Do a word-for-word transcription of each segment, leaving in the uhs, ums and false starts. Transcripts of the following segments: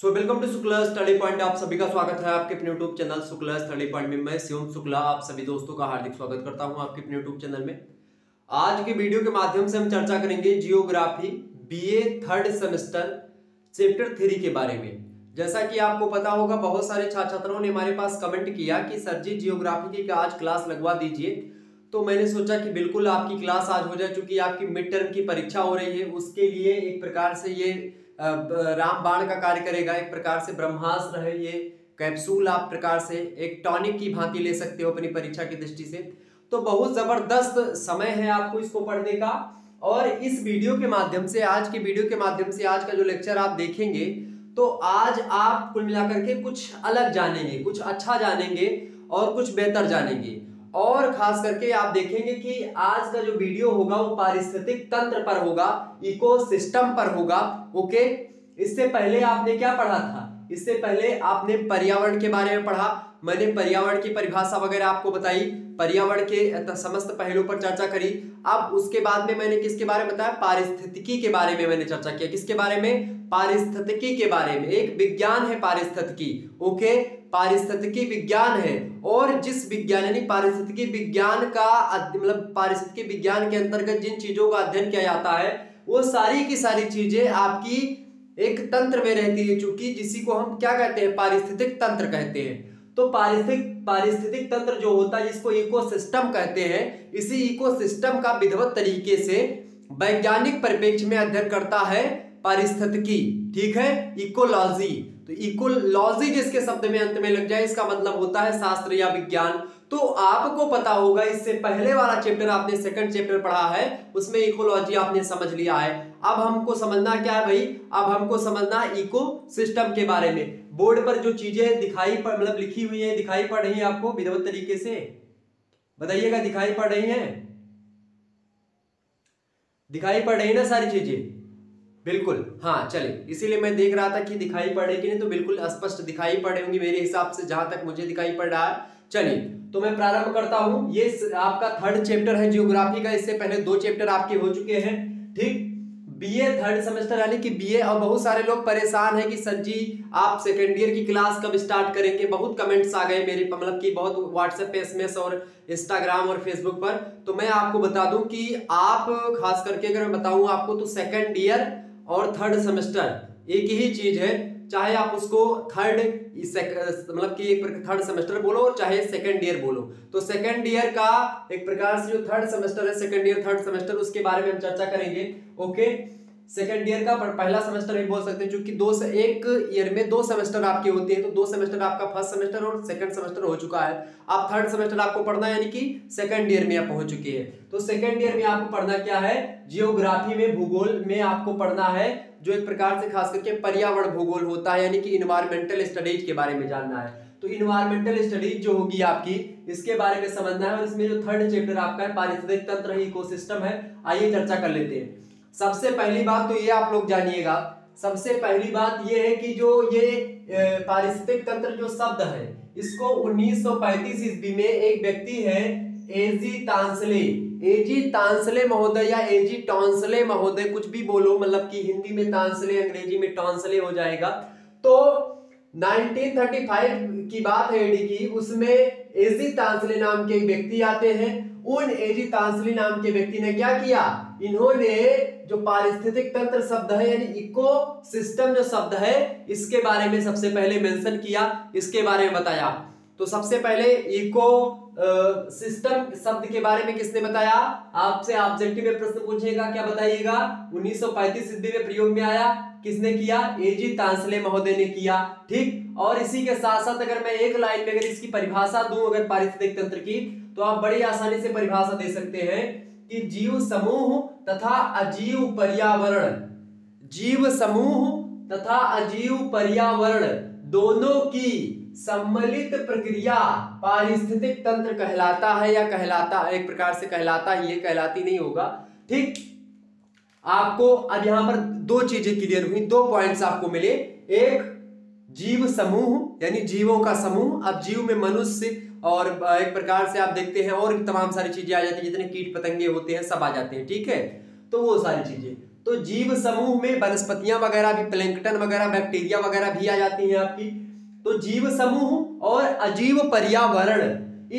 So welcome to Shukla study point. आप सभी का स्वागत है आपके अपने YouTube channel Shukla study point में। मैं शिवम शुक्ला आप सभी दोस्तों का हार्दिक स्वागत करता हूं आपके अपने यूट्यूब चैनल में। आज के वीडियो के माध्यम से हम चर्चा करेंगे geography BA third semester chapter three के बारे में। जैसा कि आपको पता होगा बहुत सारे छात्र छात्राओं ने हमारे पास कमेंट किया कि सर जी जियोग्राफी की आज क्लास लगवा दीजिए, तो मैंने सोचा कि बिल्कुल आपकी क्लास आज हो जाए, चूंकि आपकी मिड टर्म की परीक्षा हो रही है, उसके लिए एक प्रकार से ये रामबाण का कार्य करेगा, एक प्रकार से ब्रह्मास्त्र है ये कैप्सूल, आप प्रकार से एक टॉनिक की भांति ले सकते हो अपनी परीक्षा की दृष्टि से। तो बहुत ज़बरदस्त समय है आपको इसको पढ़ने का, और इस वीडियो के माध्यम से आज की वीडियो के माध्यम से आज का जो लेक्चर आप देखेंगे तो आज आप कुल मिलाकर के कुछ अलग जानेंगे, कुछ अच्छा जानेंगे और कुछ बेहतर जानेंगे। और खास करके आप देखेंगे कि आज का जो वीडियो होगा वो पारिस्थितिक तंत्र पर होगा, इकोसिस्टम पर होगा। ओके, इससे पहले आपने क्या पढ़ा था? इससे पहले आपने पर्यावरण के बारे में पढ़ा, मैंने पर्यावरण की परिभाषा वगैरह आपको बताई, पर्यावरण के समस्त पहलुओं पर चर्चा करी। अब उसके बाद में मैंने किसके बारे में बताया? पारिस्थितिकी के बारे में मैंने चर्चा किया। किसके बारे में? पारिस्थितिकी के बारे में। एक विज्ञान है पारिस्थितिकी। ओके, पारिस्थितिकी विज्ञान है, और जिस विज्ञान यानी पारिस्थितिकी विज्ञान का मतलब पारिस्थितिकी विज्ञान के अंतर्गत जिन चीजों का अध्ययन किया जाता है वो सारी की सारी चीजें आपकी एक तंत्र में रहती है, चूंकि जिसी को हम क्या कहते हैं? पारिस्थितिक तंत्र कहते हैं। तो पारिस्थितिक पारिस्थितिक तंत्र जो होता है जिसको इकोसिस्टम कहते हैं, इसी इकोसिस्टम का विधिवत तरीके से वैज्ञानिक परिप्रेक्ष्य में अध्ययन करता है पारिस्थितिकी। ठीक है, इकोलॉजी। तो इकोलॉजी जिसके शब्द में अंत में लग जाए इसका मतलब होता है शास्त्र या विज्ञान। तो आपको पता होगा इससे पहले वाला चैप्टर आपने सेकंड चैप्टर पढ़ा है, उसमें इकोलॉजी आपने समझ लिया है। अब हमको समझना क्या है भाई? अब हमको समझना इकोसिस्टम के बारे में। बोर्ड पर जो चीजें दिखाई पड़ मतलब लिखी हुई है, दिखाई पड़ रही है आपको विधिवत तरीके से, बताइएगा दिखाई पड़ रही है? दिखाई पड़ रही है ना सारी चीजें? बिल्कुल, हाँ चले, इसीलिए मैं देख रहा था कि दिखाई पड़े कि नहीं, तो बिल्कुल स्पष्ट दिखाई पड़े होंगी मेरे हिसाब से, जहां तक मुझे दिखाई पड़ रहा है। चलिए तो मैं प्रारंभ करता हूं। ये आपका थर्ड चैप्टर है जियोग्राफी का, इससे पहले दो चैप्टर आपके हो चुके हैं। ठीक, बीए थर्ड सेमेस्टर यानी कि बीए, और बहुत सारे लोग परेशान हैं कि सर जी आप सेकेंड ईयर की क्लास कब स्टार्ट करेंगे। बहुत कमेंट्स आ गए मेरे मतलब कि बहुत व्हाट्सएप पे, एसएमएस और इंस्टाग्राम और फेसबुक पर। तो मैं आपको बता दूं कि आप खास करके अगर मैं बताऊँ आपको तो सेकेंड ईयर और थर्ड सेमेस्टर एक ही चीज है, चाहे आप उसको थर्ड मतलब कि एक थर्ड सेमेस्टर बोलो और चाहे सेकेंड ईयर बोलो। तो सेकेंड ईयर का एक प्रकार से जो थर्ड सेमेस्टर है, सेकेंड ईयर थर्ड सेमेस्टर, उसके बारे में हम चर्चा करेंगे। ओके, सेकेंड ईयर का पहला सेमेस्टर भी बोल सकते हैं, क्योंकि दो से एक ईयर में दो सेमेस्टर आपके होते हैं। तो दो सेमेस्टर आपका फर्स्ट सेमेस्टर और सेकंड सेमेस्टर हो चुका है। आप थर्ड सेमेस्टर आपको पढ़ना है यानी कि सेकंड ईयर में आप पहुंच चुके हैं। तो सेकंड ईयर में आपको पढ़ना क्या है? जियोग्राफी में, भूगोल में आपको पढ़ना है, जो एक प्रकार से खास करके पर्यावरण भूगोल होता है, यानी कि इन्वायरमेंटल स्टडीज के बारे में जानना है। तो इन्वायरमेंटल स्टडीज जो होगी आपकी, इसके बारे में समझना है। और इसमें जो थर्ड चैप्टर आपका है पारिस्थितिक तंत्र है, इकोसिस्टम है। आइए चर्चा कर लेते हैं। सबसे पहली बात तो ये आप लोग जानिएगा, सबसे पहली बात ये है कि जो ये पारिस्थितिक तंत्र जो शब्द है इसको उन्नीस सौ पैंतीस ईस्वी में एक व्यक्ति है एजी तांसले, एजी तांसले महोदय या एजी टॉन्सले महोदय, कुछ भी बोलो, मतलब कि हिंदी में तांसले, अंग्रेजी में टॉन्सले हो जाएगा। तो नाइनटीन थर्टी फाइव की बात है एडी की, उसमें एजी तांसले नाम के व्यक्ति आते हैं। उन एजी तांसले नाम के व्यक्ति ने क्या किया? इन्होंने जो पारिस्थितिक तंत्र शब्द है यानी इकोसिस्टम जो शब्द है इसके बारे में सबसे पहले मेंशन किया, इसके बारे में बताया। तो सबसे पहले इको सिस्टम शब्द के बारे में किसने बताया? आपसे ऑब्जेक्टिव में प्रश्न पूछेगा, क्या बताइएगा? उन्नीस सौ पैंतीस ईस्वी में प्रयोग में आया, किसने किया? एजी तांसले महोदय ने किया। ठीक, और इसी के साथ साथ अगर मैं एक लाइन में अगर इसकी परिभाषा दूं अगर पारिस्थितिक तंत्र की, तो आप बड़ी आसानी से परिभाषा दे सकते हैं कि जीव समूह तथा अजीव पर्यावरण, जीव समूह तथा अजीव पर्यावरण दोनों की सम्मिलित प्रक्रिया पारिस्थितिक तंत्र कहलाता है या कहलाता है, एक प्रकार से कहलाता ही है, कहलाती नहीं होगा। ठीक, आपको अब यहां पर दो चीजें क्लियर हुई, दो पॉइंट्स आपको मिले। एक जीव समूह यानी जीवों का समूह, अब जीव में मनुष्य और एक प्रकार से आप देखते हैं और तमाम सारी चीजें आ जाती हैं, जितने कीट पतंगे होते हैं सब आ जाते हैं। ठीक है, तो वो सारी चीजें। तो जीव समूह में वनस्पतियां वगैरह भी, प्लैंकटन वगैरह, बैक्टीरिया वगैरह भी आ जाती हैं आपकी। तो जीव समूह और अजीव पर्यावरण,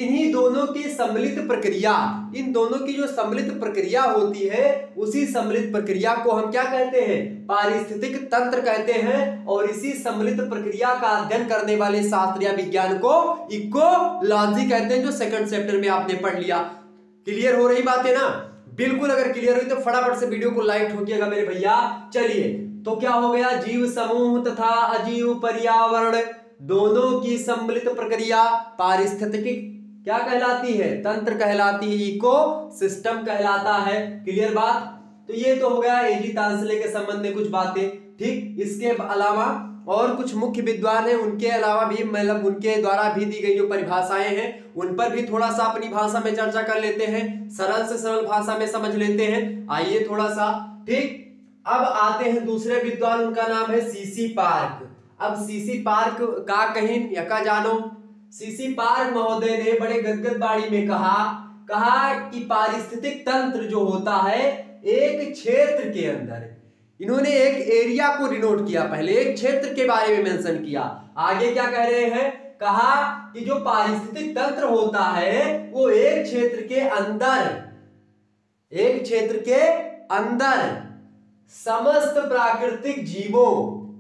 इन्हीं दोनों की सम्मिलित प्रक्रिया, इन दोनों की जो सम्मिलित प्रक्रिया होती है उसी सम्मिलित प्रक्रिया को हम क्या कहते हैं, पारिस्थितिक तंत्र कहते हैं। और इसी सम्मिलित प्रक्रिया का अध्ययन करने वाले शास्त्र या विज्ञान को इकोलॉजी कहते हैं, जो सेकंड चैप्टर में आपने पढ़ लिया। क्लियर हो रही बातें ना? बिल्कुल अगर क्लियर हुई तो फटाफट से वीडियो को लाइक ठोकिएगा मेरे भैया। चलिए, तो क्या हो गया, जीव समूह तथा अजीव पर्यावरण दोनों की सम्मिलित प्रक्रिया पारिस्थितिक क्या कहलाती है, तंत्र कहलाती है, इको सिस्टम कहलाता है। क्लियर बात? तो ये तो हो गया एजी तांसले के संबंध में कुछ बातें, ठीक। इसके अलावा और कुछ मुख्य विद्वान हैं, उनके अलावा भी मतलब उनके द्वारा भी दी गई जो परिभाषाएं हैं उन पर भी थोड़ा सा अपनी भाषा में चर्चा कर लेते हैं, सरल से सरल भाषा में समझ लेते हैं, आइए थोड़ा सा, ठीक। अब आते हैं दूसरे विद्वान, उनका नाम है सीसी पार्क। अब सीसी पार्क का कहीं यका जानो, सीसी पार्क महोदय ने बड़े गदगद वाणी में कहा कहा कि पारिस्थितिक तंत्र जो होता है एक क्षेत्र के अंदर, इन्होंने एक एरिया को डिनोट किया, पहले एक क्षेत्र के बारे में मेंशन किया, आगे क्या कह रहे हैं, कहा कि जो पारिस्थितिक तंत्र होता है वो एक क्षेत्र के अंदर, एक क्षेत्र के अंदर समस्त प्राकृतिक जीवों,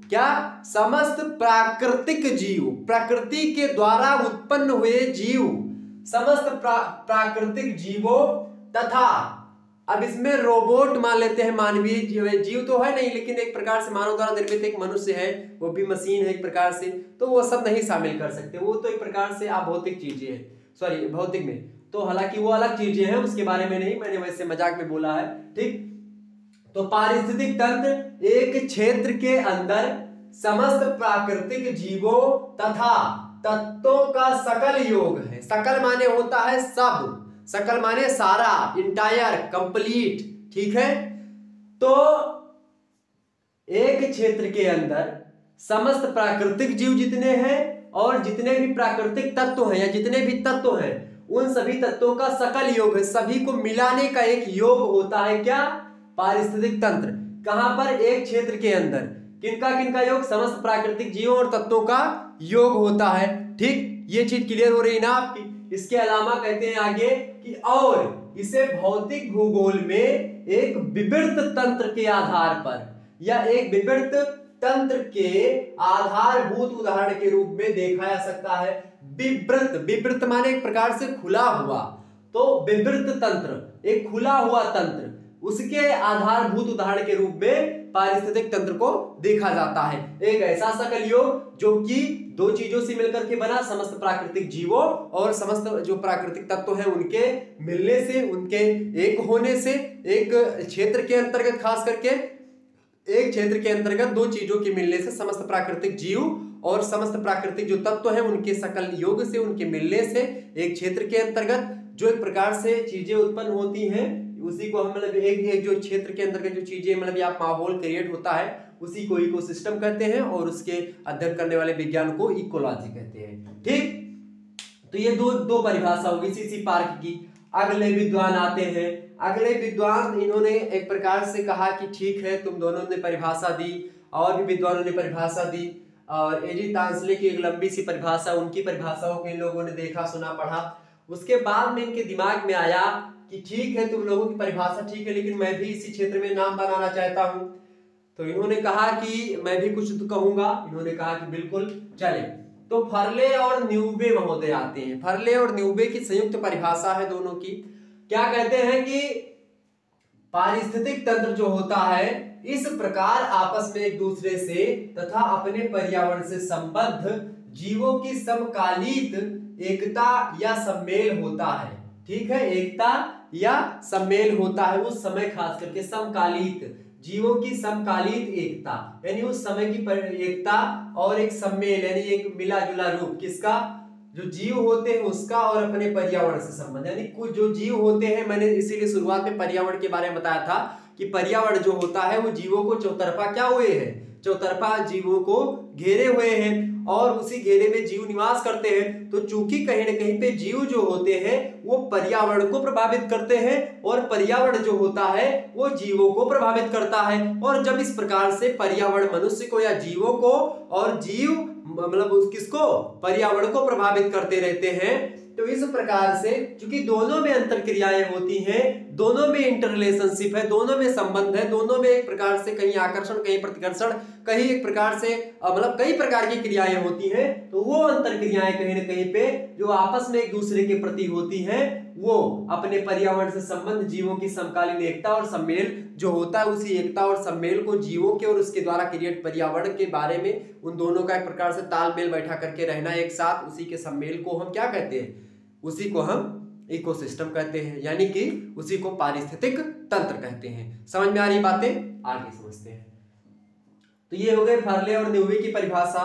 क्या, समस्त प्राकृतिक जीव, प्रकृति के द्वारा उत्पन्न हुए जीव, समस्त प्रा, प्राकृतिक जीवों तथा, अब इसमें रोबोट मान लेते हैं, मानवीय जीव, जीव तो है नहीं लेकिन एक प्रकार से मानव द्वारा निर्मित एक मनुष्य है, वो भी मशीन है एक प्रकार से, तो वो सब नहीं शामिल कर सकते, वो तो एक प्रकार से आप भौतिक चीजें हैं, सॉरी भौतिक में तो, हालांकि वो अलग चीजें हैं, उसके बारे में नहीं, मैंने वैसे मजाक में बोला है, ठीक। तो पारिस्थितिक तंत्र एक क्षेत्र के अंदर समस्त प्राकृतिक जीवों तथा तत्वों का सकल योग है। सकल माने होता है सब, सकल माने सारा, इंटायर, कंप्लीट, ठीक है। तो एक क्षेत्र के अंदर समस्त प्राकृतिक जीव जितने हैं और जितने भी प्राकृतिक तत्व हैं या जितने भी तत्व हैं उन सभी तत्वों का सकल योग है, सभी को मिलाने का एक योग होता है क्या, पारिस्थितिक तंत्र। कहां पर, एक क्षेत्र के अंदर, किनका किनका योग, समस्त प्राकृतिक जीवों और तत्वों का योग होता है, ठीक। ये चीज क्लियर हो रही ना आपकी। इसके अलावा कहते हैं आगे कि और इसे भौतिक भूगोल में एक विवृत तंत्र के आधार पर या एक विवृत तंत्र के आधारभूत उदाहरण के रूप में देखा जा सकता है। विवृत, विवृत माने एक प्रकार से खुला हुआ, तो विवृत तंत्र एक खुला हुआ तंत्र, उसके आधारभूत उदाहरण के रूप में पारिस्थितिक तंत्र को देखा जाता है। एक ऐसा सकल योग जो कि दो चीजों से मिलकर के बना, समस्त प्राकृतिक जीवों और समस्त जो प्राकृतिक तत्व हैं उनके मिलने से, उनके एक होने से, एक क्षेत्र के अंतर्गत, खास करके एक क्षेत्र के अंतर्गत दो चीजों के मिलने से, समस्त प्राकृतिक जीव और समस्त प्राकृतिक जो तत्व हैं उनके सकल योग से, उनके मिलने से एक क्षेत्र के अंतर्गत जो एक प्रकार से चीजें उत्पन्न होती हैं उसी को हम मतलब एक एक जो क्षेत्र के अंदर के जो चीजें मतलब आप माहौल क्रिएट होता है उसी को इकोसिस्टम कहते हैं और उसके अध्ययन करने वाले विज्ञान को इकोलॉजी कहते हैं, ठीक। तो ये दो दो परिभाषा होगी सीसी पार्क की। अगले विद्वान आते हैं, अगले विद्वान, इन्होंने एक प्रकार से कहा कि ठीक है तुम दोनों ने परिभाषा दी और भी विद्वानों ने परिभाषा दी, और एजी तांसले की एक लंबी सी परिभाषा, उनकी परिभाषाओं के इन लोगों ने देखा, सुना, पढ़ा। उसके बाद में इनके दिमाग में आया कि ठीक है तुम लोगों की परिभाषा ठीक है लेकिन मैं भी इसी क्षेत्र में नाम बनाना चाहता हूं, तो इन्होंने कहा कि मैं भी कुछ कहूंगा, इन्होंने कहा कि बिल्कुल चले। तो फरले और न्यूबे महोदय आते हैं। फरले और न्यूबे की संयुक्त परिभाषा है दोनों की, क्या कहते हैं कि पारिस्थितिक तंत्र जो होता है इस प्रकार आपस में एक दूसरे से तथा अपने पर्यावरण से संबद्ध जीवों की समकालीन एकता या सम्मेल होता है, ठीक है, एकता या सम्मेल होता है उस समय, खास करके समकालित जीवों की समकालित एकता, यानी उस समय की एकता और एक सम्मेल यानी एक मिला जुला रूप किसका, जो जीव होते हैं उसका और अपने पर्यावरण से संबंध, यानी कुछ जो जीव होते हैं, मैंने इसीलिए शुरुआत में पर्यावरण के बारे में बताया था कि पर्यावरण जो होता है वो जीवों को चौतरफा क्या हुए है, चौतरफा जीवों को घेरे हुए हैं और उसी घेरे में जीव निवास करते हैं। तो चूंकि कहीं न कहीं पे जीव जो होते हैं वो पर्यावरण को प्रभावित करते हैं और पर्यावरण जो होता है वो जीवों को प्रभावित करता है। और जब इस प्रकार से पर्यावरण मनुष्य को या जीवों को और जीव मतलब उस किसको पर्यावरण को प्रभावित करते रहते हैं। तो इस प्रकार से क्योंकि दोनों में अंतरक्रियाएं होती हैं, दोनों में इंटररिलेशनशिप है, दोनों में संबंध है, दोनों में एक प्रकार से कहीं आकर्षण कहीं प्रतिकर्षण कहीं एक प्रकार से मतलब कई प्रकार की क्रियाएं होती हैं। तो वो अंतरक्रियाएं कहीं ना कहीं पे जो आपस में एक दूसरे के प्रति होती हैं वो अपने पर्यावरण से संबंध जीवों की समकालीन एकता और सम्मेल जो होता है उसी एकता और सम्मेल को जीवों के और उसके द्वारा क्रिएट पर्यावरण के बारे में उन दोनों का एक प्रकार से तालमेल बैठा करके रहना एक साथ, उसी के सम्मेल को हम क्या कहते हैं, उसी को हम इकोसिस्टम कहते हैं, यानी कि उसी को पारिस्थितिक तंत्र कहते हैं। समझ में आ रही बातें, आगे समझते हैं। तो ये हो गए फर्ले और न्यूबी की परिभाषा।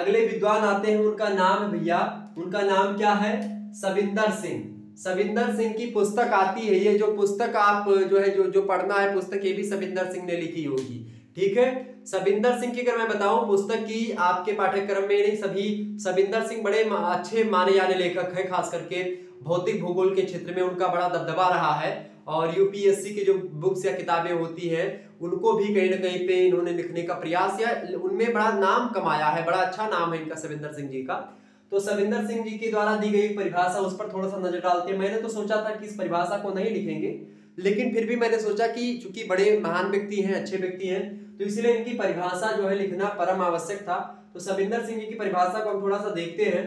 अगले विद्वान आते हैं, उनका नाम भैया उनका नाम क्या है, सविंदर सिंह। सविंदर सिंह की पुस्तक आती है, ये जो पुस्तक आप जो है जो जो पढ़ना है पुस्तक ये भी सविंदर सिंह ने लिखी होगी, ठीक है। सविंदर सिंह की अगर मैं बताऊं पुस्तक की आपके पाठ्यक्रम में नहीं, सभी सविंदर सिंह बड़े अच्छे माने जाने लेखक हैं, खास करके भौतिक भूगोल के क्षेत्र में उनका बड़ा दबदबा रहा है। और यूपीएससी की जो बुक्स या किताबें होती हैं उनको भी कहीं ना कहीं पे इन्होंने लिखने का प्रयास या उनमें बड़ा नाम कमाया है, बड़ा अच्छा नाम है इनका सविंदर सिंह जी का। तो सविंदर सिंह जी के द्वारा दी गई परिभाषा उस पर थोड़ा सा नजर डालते हैं। मैंने तो सोचा था कि इस परिभाषा को नहीं लिखेंगे, लेकिन फिर भी मैंने सोचा कि चूंकि बड़े महान व्यक्ति हैं, अच्छे व्यक्ति हैं, तो इसलिए इनकी परिभाषा जो है लिखना परम आवश्यक था। तो सविंदर सिंह जी की परिभाषा को हम थोड़ा सा देखते हैं।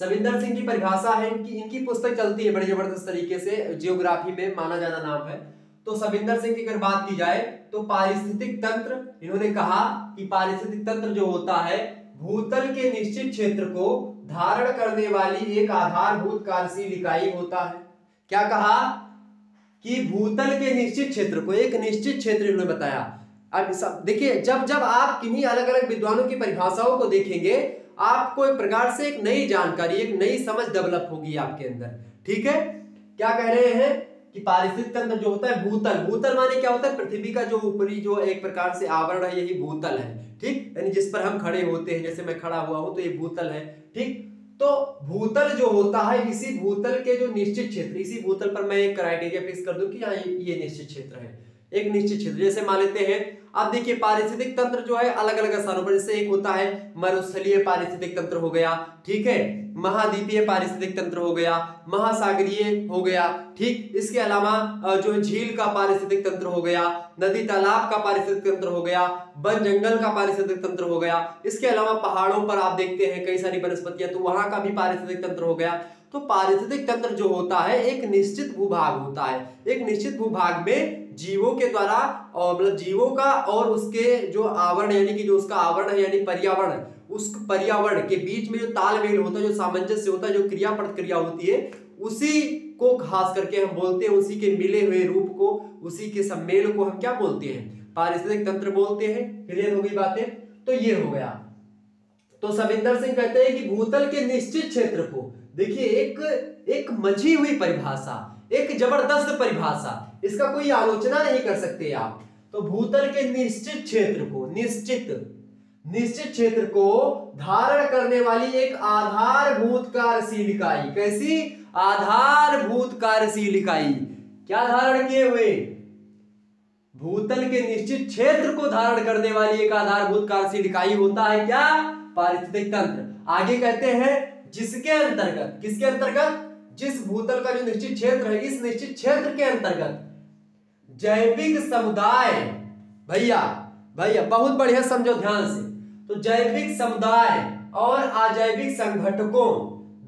सविंदर सिंह की परिभाषा है कि इनकी पुस्तक चलती है बड़े जबरदस्त तरीके से, जियोग्राफी में माना जाना नाम है। तो सविंदर सिंह की अगर बात की जाए तो पारिस्थितिक तंत्र, इन्होंने कहा कि पारिस्थितिक तंत्र जो होता है भूतल के निश्चित क्षेत्र को धारण करने वाली एक आधारभूत कार्यशील इकाई होता है। क्या कहा कि भूतल के निश्चित क्षेत्र को, एक निश्चित क्षेत्र इन्होंने बताया। अब सब देखिए, जब जब आप किन्हीं अलग अलग विद्वानों की परिभाषाओं को देखेंगे आपको एक प्रकार से एक नई जानकारी, एक नई समझ डेवलप होगी आपके अंदर, ठीक है। क्या कह रहे हैं कि पारिस्थितिक तंत्र जो होता है भूतल, भूतल माने क्या होता है, पृथ्वी का जो ऊपरी जो एक प्रकार से आवरण है यही भूतल है, ठीक, यानी जिस पर हम खड़े होते हैं, जैसे मैं खड़ा हुआ हूं तो ये भूतल है, ठीक। तो भूतल जो होता है, इसी भूतल के जो निश्चित क्षेत्र, इसी भूतल पर मैं एक क्राइटेरिया फिक्स कर दूं कि यहाँ ये निश्चित क्षेत्र है, एक निश्चित क्षेत्र जैसे मान लेते हैं। अब देखिए पारिस्थितिक तंत्र जो है अलग अलग स्थानों पर, जैसे एक होता है मरुस्थलीय पारिस्थितिक तंत्र हो गया, ठीक है, महाद्वीपीय पारिस्थितिक तंत्र हो गया, महासागरीय हो गया, ठीक। इसके अलावा जो झील का पारिस्थितिक तंत्र हो गया, नदी तालाब का पारिस्थितिक तंत्र हो गया, वन जंगल का पारिस्थितिक तंत्र हो गया। इसके अलावा पहाड़ों पर आप देखते हैं कई सारी वनस्पतियां, तो वहां का भी पारिस्थितिक तंत्र हो गया। तो पारिस्थितिक तंत्र जो होता है एक निश्चित भूभाग होता है, एक निश्चित भूभाग में जीवों के द्वारा और मतलब जीवों का और उसके जो आवरण यानी कि जो उसका आवरण है यानी पर्यावरण, उस पर्यावरण के बीच में जो तालमेल होता है, जो सामंजस्य होता है, जो क्रिया प्रतिक्रिया होती है, उसी को खास करके हम बोलते हैं, उसी के मिले हुए रूप को, उसी के सम्मेल को हम क्या बोलते हैं, पारिस्थितिक तंत्र बोलते हैं। क्लियर हो गई बातें। तो ये हो गया। तो सविंदर सिंह कहते हैं कि भूतल के निश्चित क्षेत्र को, देखिए एक एक मझी हुई परिभाषा, एक जबरदस्त परिभाषा, इसका कोई आलोचना नहीं कर सकते आप। तो भूतल के निश्चित क्षेत्र को, निश्चित निश्चित क्षेत्र को धारण करने वाली एक आधारभूत कार्यशील इकाई, कैसी, आधारभूत कार्यशील इकाई, क्या धारण किए हुए, भूतल के निश्चित क्षेत्र को धारण करने वाली एक आधारभूत कार्यशील इकाई होता है क्या, पारिस्थितिक तंत्र। आगे कहते हैं जिसके अंतर्गत, किसके अंतर्गत, जिस भूतल का जो निश्चित क्षेत्र है, इस निश्चित क्षेत्र के अंतर्गत जैविक समुदाय, भैया भैया बहुत बढ़िया समझो ध्यान से, तो जैविक समुदाय और अजैविक संघटकों,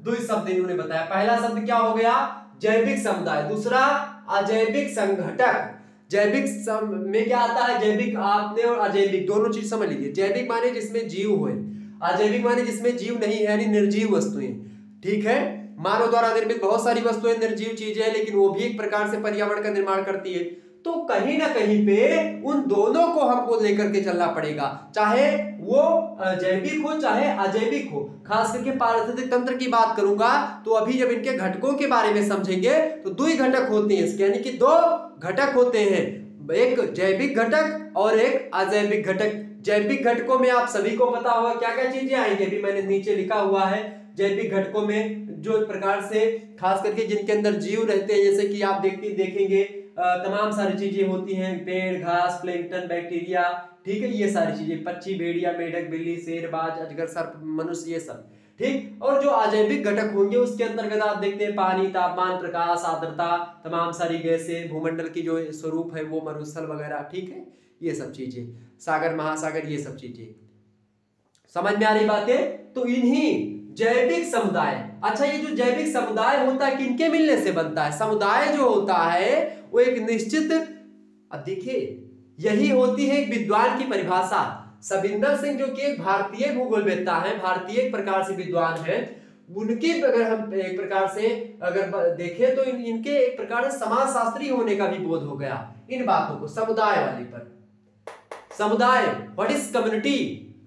दो शब्द इन्होंने बताया। पहला शब्द क्या हो गया, जैविक समुदाय, दूसरा अजैविक संघटक। जैविक सम में क्या आता है, जैविक आपने और अजैविक दोनों चीज समझ लीजिए। जैविक माने जिसमें जीव हो, अजैविक माने जिसमें जीव नहीं है, यानी निर्जीव वस्तुएं, ठीक है। मानव द्वारा निर्मित बहुत सारी वस्तुएं निर्जीव चीजें हैं, लेकिन वो भी एक प्रकार से पर्यावरण का निर्माण करती है। तो कहीं ना कहीं पे उन दोनों को हमको लेकर के चलना पड़ेगा, चाहे वो जैविक हो चाहे अजैविक हो। खास करके पारिस्थितिक तंत्र की बात करूंगा तो अभी जब इनके घटकों के बारे में समझेंगे तो दो ही घटक होते हैं इसके, यानी कि दो घटक होते हैं, एक जैविक घटक और एक अजैविक घटक। जैविक घटकों में आप सभी को पता होगा क्या क्या चीजें आएंगी, अभी मैंने नीचे लिखा हुआ है। जैविक घटकों में जो प्रकार से खास करके जिनके अंदर जीव रहते हैं, जैसे कि आप देखते देखेंगे तमाम सारी चीजें होती हैं, पेड़, घास, प्लैंकटन, बैक्टीरिया, ठीक है, ये सारी चीजें, पक्षी, भेड़िया, मेढक, बिल्ली, शेर, बाज, अजगर, सर्प, मनुष्य, ये सब, ठीक। और जो अजैविक घटक होंगे उसके अंतर्गत आप देखते हैं पानी, तापमान, प्रकाश, आर्द्रता, तमाम सारी गैसें, भूमंडल की जो स्वरूप है वो मरुस्थल वगैरह, ठीक है, ये सब चीजें, सागर, महासागर, ये सब चीजें। समझ में आ रही बातें? तो इन्हीं जैविक समुदाय, अच्छा ये जो जैविक समुदाय होता है किनके मिलने से बनता है? समुदाय जो होता है वो एक निश्चित, अब देखिए यही होती है एक विद्वान की परिभाषा। सविंदर सिंह जो कि एक भारतीय भूगोलवेत्ता है, भारतीय प्रकार से विद्वान है, उनके अगर हम एक प्रकार से अगर देखें तो इन, इनके एक प्रकार से समाजशास्त्री होने का भी बोध हो गया इन बातों को। समुदाय वाली पर समुदाय, व्हाट इज कम्युनिटी,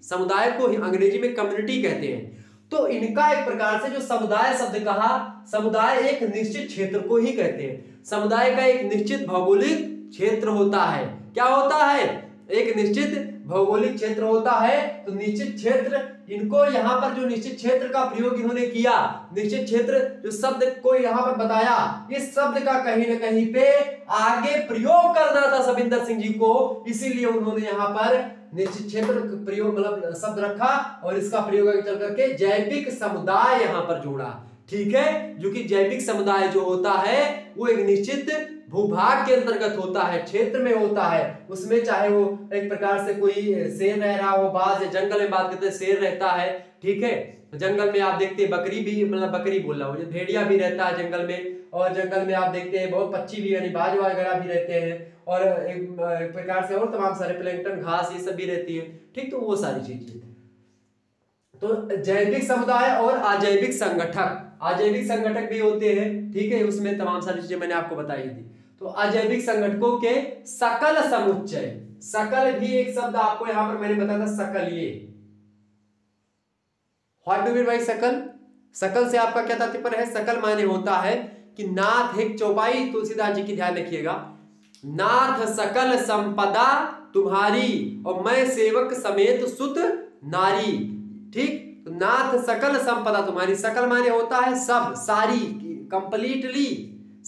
समुदाय को अंग्रेजी में कम्युनिटी कहते हैं। तो इनका एक प्रकार से जो समुदाय शब्द कहा, समुदाय एक निश्चित क्षेत्र को ही कहते हैं। समुदाय का एक निश्चित भौगोलिक क्षेत्र होता है। क्या होता है? एक निश्चित भौगोलिक क्षेत्र होता है। तो निश्चित क्षेत्र, इनको यहाँ पर जो निश्चित क्षेत्र का प्रयोग इन्होंने किया, निश्चित क्षेत्र जो शब्द को यहाँ पर बताया, इस शब्द का कहीं ना कहीं पे आगे प्रयोग करना था सविंदर सिंह जी को, इसीलिए उन्होंने यहाँ पर निश्चित क्षेत्र प्रयोग मतलब शब्द रखा और इसका प्रयोग आगे चल करके जैविक समुदाय यहाँ पर जोड़ा, ठीक है। जो कि जैविक समुदाय जो होता है वो एक निश्चित भूभाग के अंतर्गत होता है, क्षेत्र में होता है, उसमें चाहे वो एक प्रकार से कोई शेर रह रहा हो, बाज, जंगल में बात करते हैं शेर रहता है, ठीक है, जंगल में आप देखते हैं बकरी भी, मतलब बकरी बोल रहा हूँ, भेड़िया भी रहता है जंगल में, और जंगल में आप देखते हैं बहुत पक्षी भी यानी बाज वगैरह भी रहते हैं, और एक प्रकार से और तमाम सारे प्लैंकटन, घास, ये सब भी रहती है, ठीक। तो वो सारी चीजें, तो जैविक समुदाय और अजैविक संगठक, अजैविक संगठक भी होते हैं, ठीक है, उसमें तमाम सारी चीजें मैंने आपको बताई थी। तो अजैविक संगठकों के सकल समुच्चय, सकल भी एक शब्द आपको यहां पर मैंने बताया था, सकल, ये व्हाट डू मीन बाय सकल, सकल से आपका क्या तात्पर्य है? सकल माने होता है कि नाथ एक चौपाई, तुलसीदास जी की ध्यान रखिएगा, नाथ सकल संपदा तुम्हारी और मैं सेवक समेत सुत नारी, ठीक। तो नाथ सकल संपदा तुम्हारी, सकल माने होता है सब, सारी, कंप्लीटली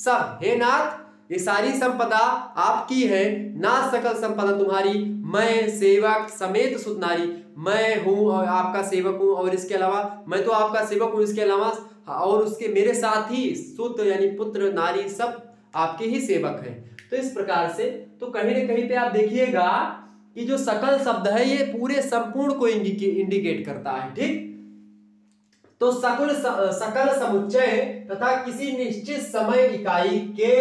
सब, हे नाथ ये सारी संपदा आपकी है, नाथ सकल संपदा तुम्हारी, मैं सेवक समेत सुत नारी, मैं हूँ और आपका सेवक हूँ, और इसके अलावा मैं तो आपका सेवक हूँ, इसके अलावा और उसके मेरे साथ ही सुत यानी पुत्र, नारी सब आपके ही सेवक हैं। तो इस प्रकार से, तो कहीं ना कहीं पे आप देखिएगा कि जो सकल शब्द है ये पूरे संपूर्ण को इंडिकेट करता है, ठीक। तो सकल सकल समुच्चय तथा किसी निश्चित समय इकाई के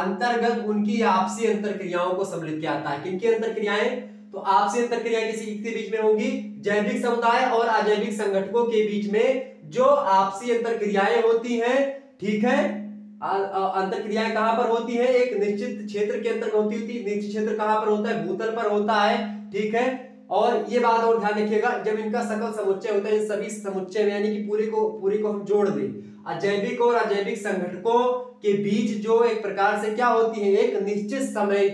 अंतर्गत उनकी आपसी अंतरक्रियाओं को सम्मिलित किया जाता है। किनकी अंतरक्रियाएं? तो आपसी अंतरक्रिया किसी के बीच में होगी, जैविक समुदाय और अजैविक संगठकों के बीच में जो आपसी अंतरक्रियाएं होती हैं, ठीक है। अंतरक्रियाएं कहाँ पर होती है? एक निश्चित क्षेत्र के अंतर्गत होती होती निश्चित क्षेत्र कहाँ पर होता है? भूतल पर होता है, ठीक है। और ये बात और ध्यान रखिएगा, जब इनका सकल समुच्चय होता है, इन सभी समुच्चय में यानी कि पूरे को पूरे को हम जोड़ दें, अजैविक और अजैविक संगठकों के बीच जो एक प्रकार से क्या होती है, एक निश्चित समय,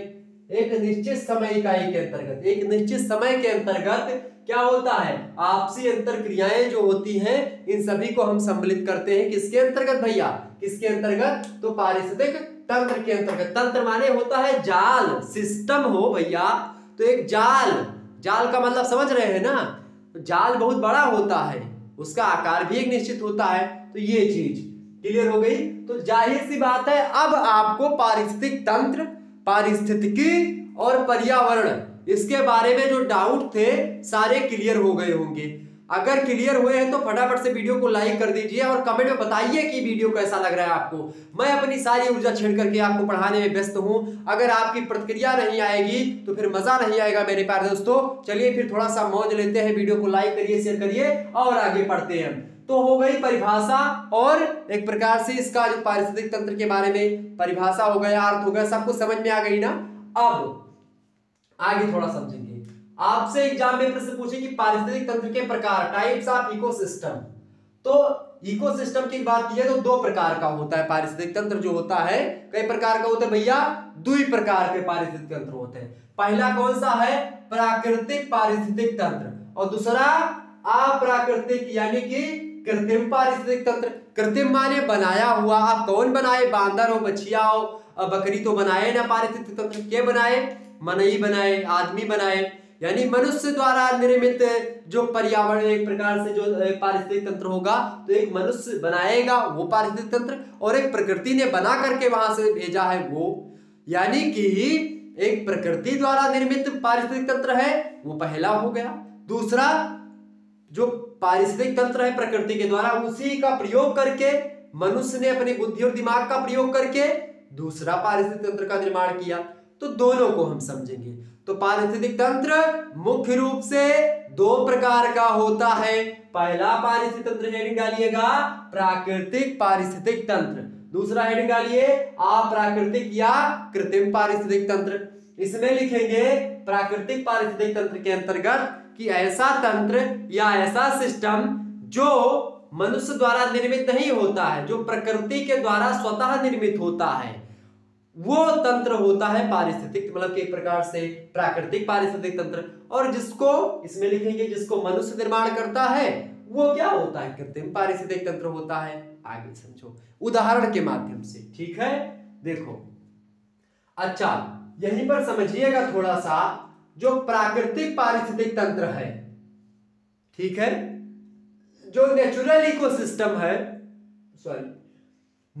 एक निश्चित समय इकाई के अंतर्गत, एक निश्चित समय के अंतर्गत क्या होता है, आपसी अंतरक्रियाएं जो होती हैं, इन सभी को हम सम्मिलित करते हैं किसके अंतर्गत भैया, किसके अंतर्गत? तो पारिस्थितिक तंत्र के अंतर्गत। तंत्र माने होता है जाल, सिस्टम हो भैया, तो एक जाल, जाल का मतलब समझ रहे हैं ना, जाल बहुत बड़ा होता है, उसका आकार भी एक निश्चित होता है। तो ये चीज क्लियर हो गई। तो जाहिर सी बात है अब आपको पारिस्थितिक तंत्र, पारिस्थितिकी और पर्यावरण, इसके बारे में जो डाउट थे सारे क्लियर हो गए होंगे। अगर क्लियर हुए हैं तो फटाफट से वीडियो को लाइक कर दीजिए और कमेंट में बताइए कि वीडियो कैसा लग रहा है आपको। मैं अपनी सारी ऊर्जा छेड़ करके आपको पढ़ाने में व्यस्त हूं। अगर आपकी प्रतिक्रिया नहीं आएगी तो फिर मजा नहीं आएगा मेरे प्यारे दोस्तों। चलिए फिर थोड़ा सा मौज लेते हैं, वीडियो को लाइक करिए, शेयर करिए और आगे पढ़ते हैं। तो हो गई परिभाषा और एक प्रकार से इसका जो पारिस्थितिक तंत्र के बारे में परिभाषा हो गया, अर्थ हो गया, सब कुछ समझ में आ गई ना। अब आगे थोड़ा समझेंगे, आपसे एग्जाम में प्रश्न पूछे कि पारिस्थितिक तंत्र के प्रकार, टाइप्स ऑफ इकोसिस्टम। तो इकोसिस्टम की बात की है तो दो प्रकार का होता है पारिस्थितिक तंत्र जो होता है, कई प्रकार का होता है भैया, दो ही प्रकार के पारिस्थितिक तंत्र होते हैं। पहला कौन सा है? प्राकृतिक पारिस्थितिक तंत्र और दूसरा अप्राकृतिक यानी कि कृत्रिम पारिस्थितिक तंत्र। कृत्रिम माने बनाया हुआ, आप कौन बनाए, बांदर हो, बछिया हो, बकरी तो बनाए ना पारिस्थितिक तंत्र, क्या बनाए, मनई बनाए, आदमी बनाए, यानी मनुष्य द्वारा निर्मित जो पर्यावरण एक प्रकार से जो पारिस्थितिक तंत्र होगा तो एक मनुष्य बनाएगा वो पारिस्थितिक तंत्र और एक प्रकृति ने बना करके वहां से भेजा है वो, यानी कि एक प्रकृति द्वारा निर्मित पारिस्थितिक तंत्र है वो पहला हो गया। दूसरा जो पारिस्थितिक तंत्र है प्रकृति के द्वारा उसी का प्रयोग करके मनुष्य ने अपनी बुद्धि और दिमाग का प्रयोग करके दूसरा पारिस्थितिक तंत्र का निर्माण किया। तो दोनों को हम समझेंगे। तो पारिस्थितिक तंत्र मुख्य रूप से दो प्रकार का होता है। पहला पारिस्थितिक तंत्र हेडिंग डालिएगा प्राकृतिक पारिस्थितिक तंत्र, दूसरा हेडिंग डालिए अप्राकृतिक या कृत्रिम पारिस्थितिक तंत्र। इसमें लिखेंगे प्राकृतिक पारिस्थितिक तंत्र के अंतर्गत कि ऐसा तंत्र या ऐसा सिस्टम जो मनुष्य द्वारा निर्मित नहीं होता है, जो प्रकृति के द्वारा स्वतः निर्मित होता है वो तंत्र होता है पारिस्थितिक, मतलब एक प्रकार से प्राकृतिक पारिस्थितिक तंत्र। और जिसको इसमें लिखेंगे जिसको मनुष्य निर्माण करता है वो क्या होता है, कृत्रिम पारिस्थितिक तंत्र होता है। आगे समझो उदाहरण के माध्यम से, ठीक है। देखो अच्छा यहीं पर समझिएगा थोड़ा सा, जो प्राकृतिक पारिस्थितिक तंत्र है, ठीक है, जो नेचुरल इकोसिस्टम है, सॉरी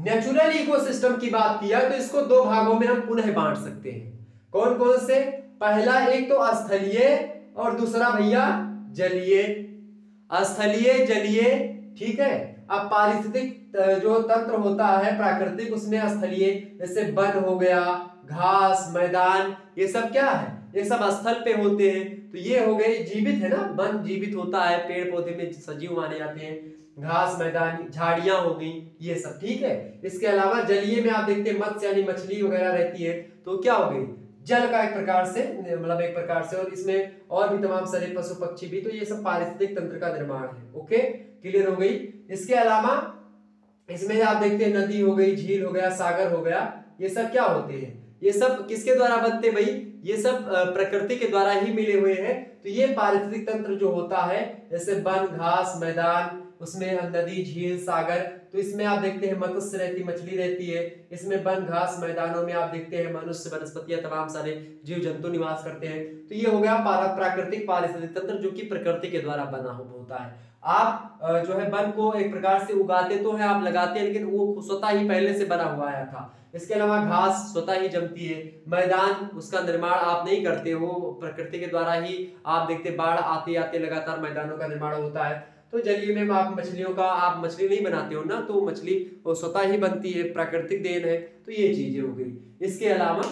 नेचुरल इकोसिस्टम की बात किया तो इसको दो भागों में हम पुनः बांट सकते हैं। कौन कौन से, पहला एक तो स्थलीय और दूसरा भैया जलीय। स्थलीय जलीय, ठीक है। अब पारिस्थितिक जो तंत्र होता है प्राकृतिक उसमें स्थलीय जैसे वन हो गया, घास, मैदान, ये सब क्या है, ये सब स्थल पे होते हैं। तो ये हो गए जीवित है ना, वन जीवित होता है, पेड़ पौधे में सजीव माने जाते हैं, घास मैदान झाड़ियां हो गई ये सब, ठीक है। इसके अलावा जलीय में आप देखते हैं मत्स्य यानी मछली वगैरह रहती है, तो क्या हो गई, जल का एक प्रकार से मतलब एक प्रकार से, और इसमें और भी तमाम सारे पशु पक्षी भी, तो ये सब पारिस्थितिक तंत्र का निर्माण है। ओके, क्लियर हो गई। इसके अलावा इसमें आप देखते हैं नदी हो गई, झील हो गया, सागर हो गया, ये सब क्या होते हैं, ये सब किसके द्वारा बनते भाई, ये सब प्रकृति के द्वारा ही मिले हुए हैं। तो ये पारिस्थितिक तंत्र जो होता है जैसे वन, घास, मैदान, उसमें नदी, झील, सागर, तो इसमें आप देखते हैं मत्स्य रहती, मछली रहती है, इसमें वन, घास, मैदानों में आप देखते हैं मनुष्य, वनस्पतियां, तमाम सारे जीव जंतु निवास करते हैं। तो ये हो गया प्राकृतिक पारिस्थितिक तंत्र जो कि प्रकृति के द्वारा बना होता है। आप जो है वन को एक प्रकार से उगाते तो है, आप लगाते हैं, लेकिन वो स्वतः ही पहले से बना हुआ आया था। इसके अलावा घास स्वतः ही जमती है, मैदान उसका निर्माण आप नहीं करते हो, प्रकृति के द्वारा ही आप देखते बाढ़ आते आते लगातार मैदानों का निर्माण होता है। तो जलीय में आप मछलियों का, आप मछली नहीं बनाते हो ना, तो मछली वो स्वतः ही बनती है, प्राकृतिक देन है। तो ये चीजें हो गई। इसके अलावा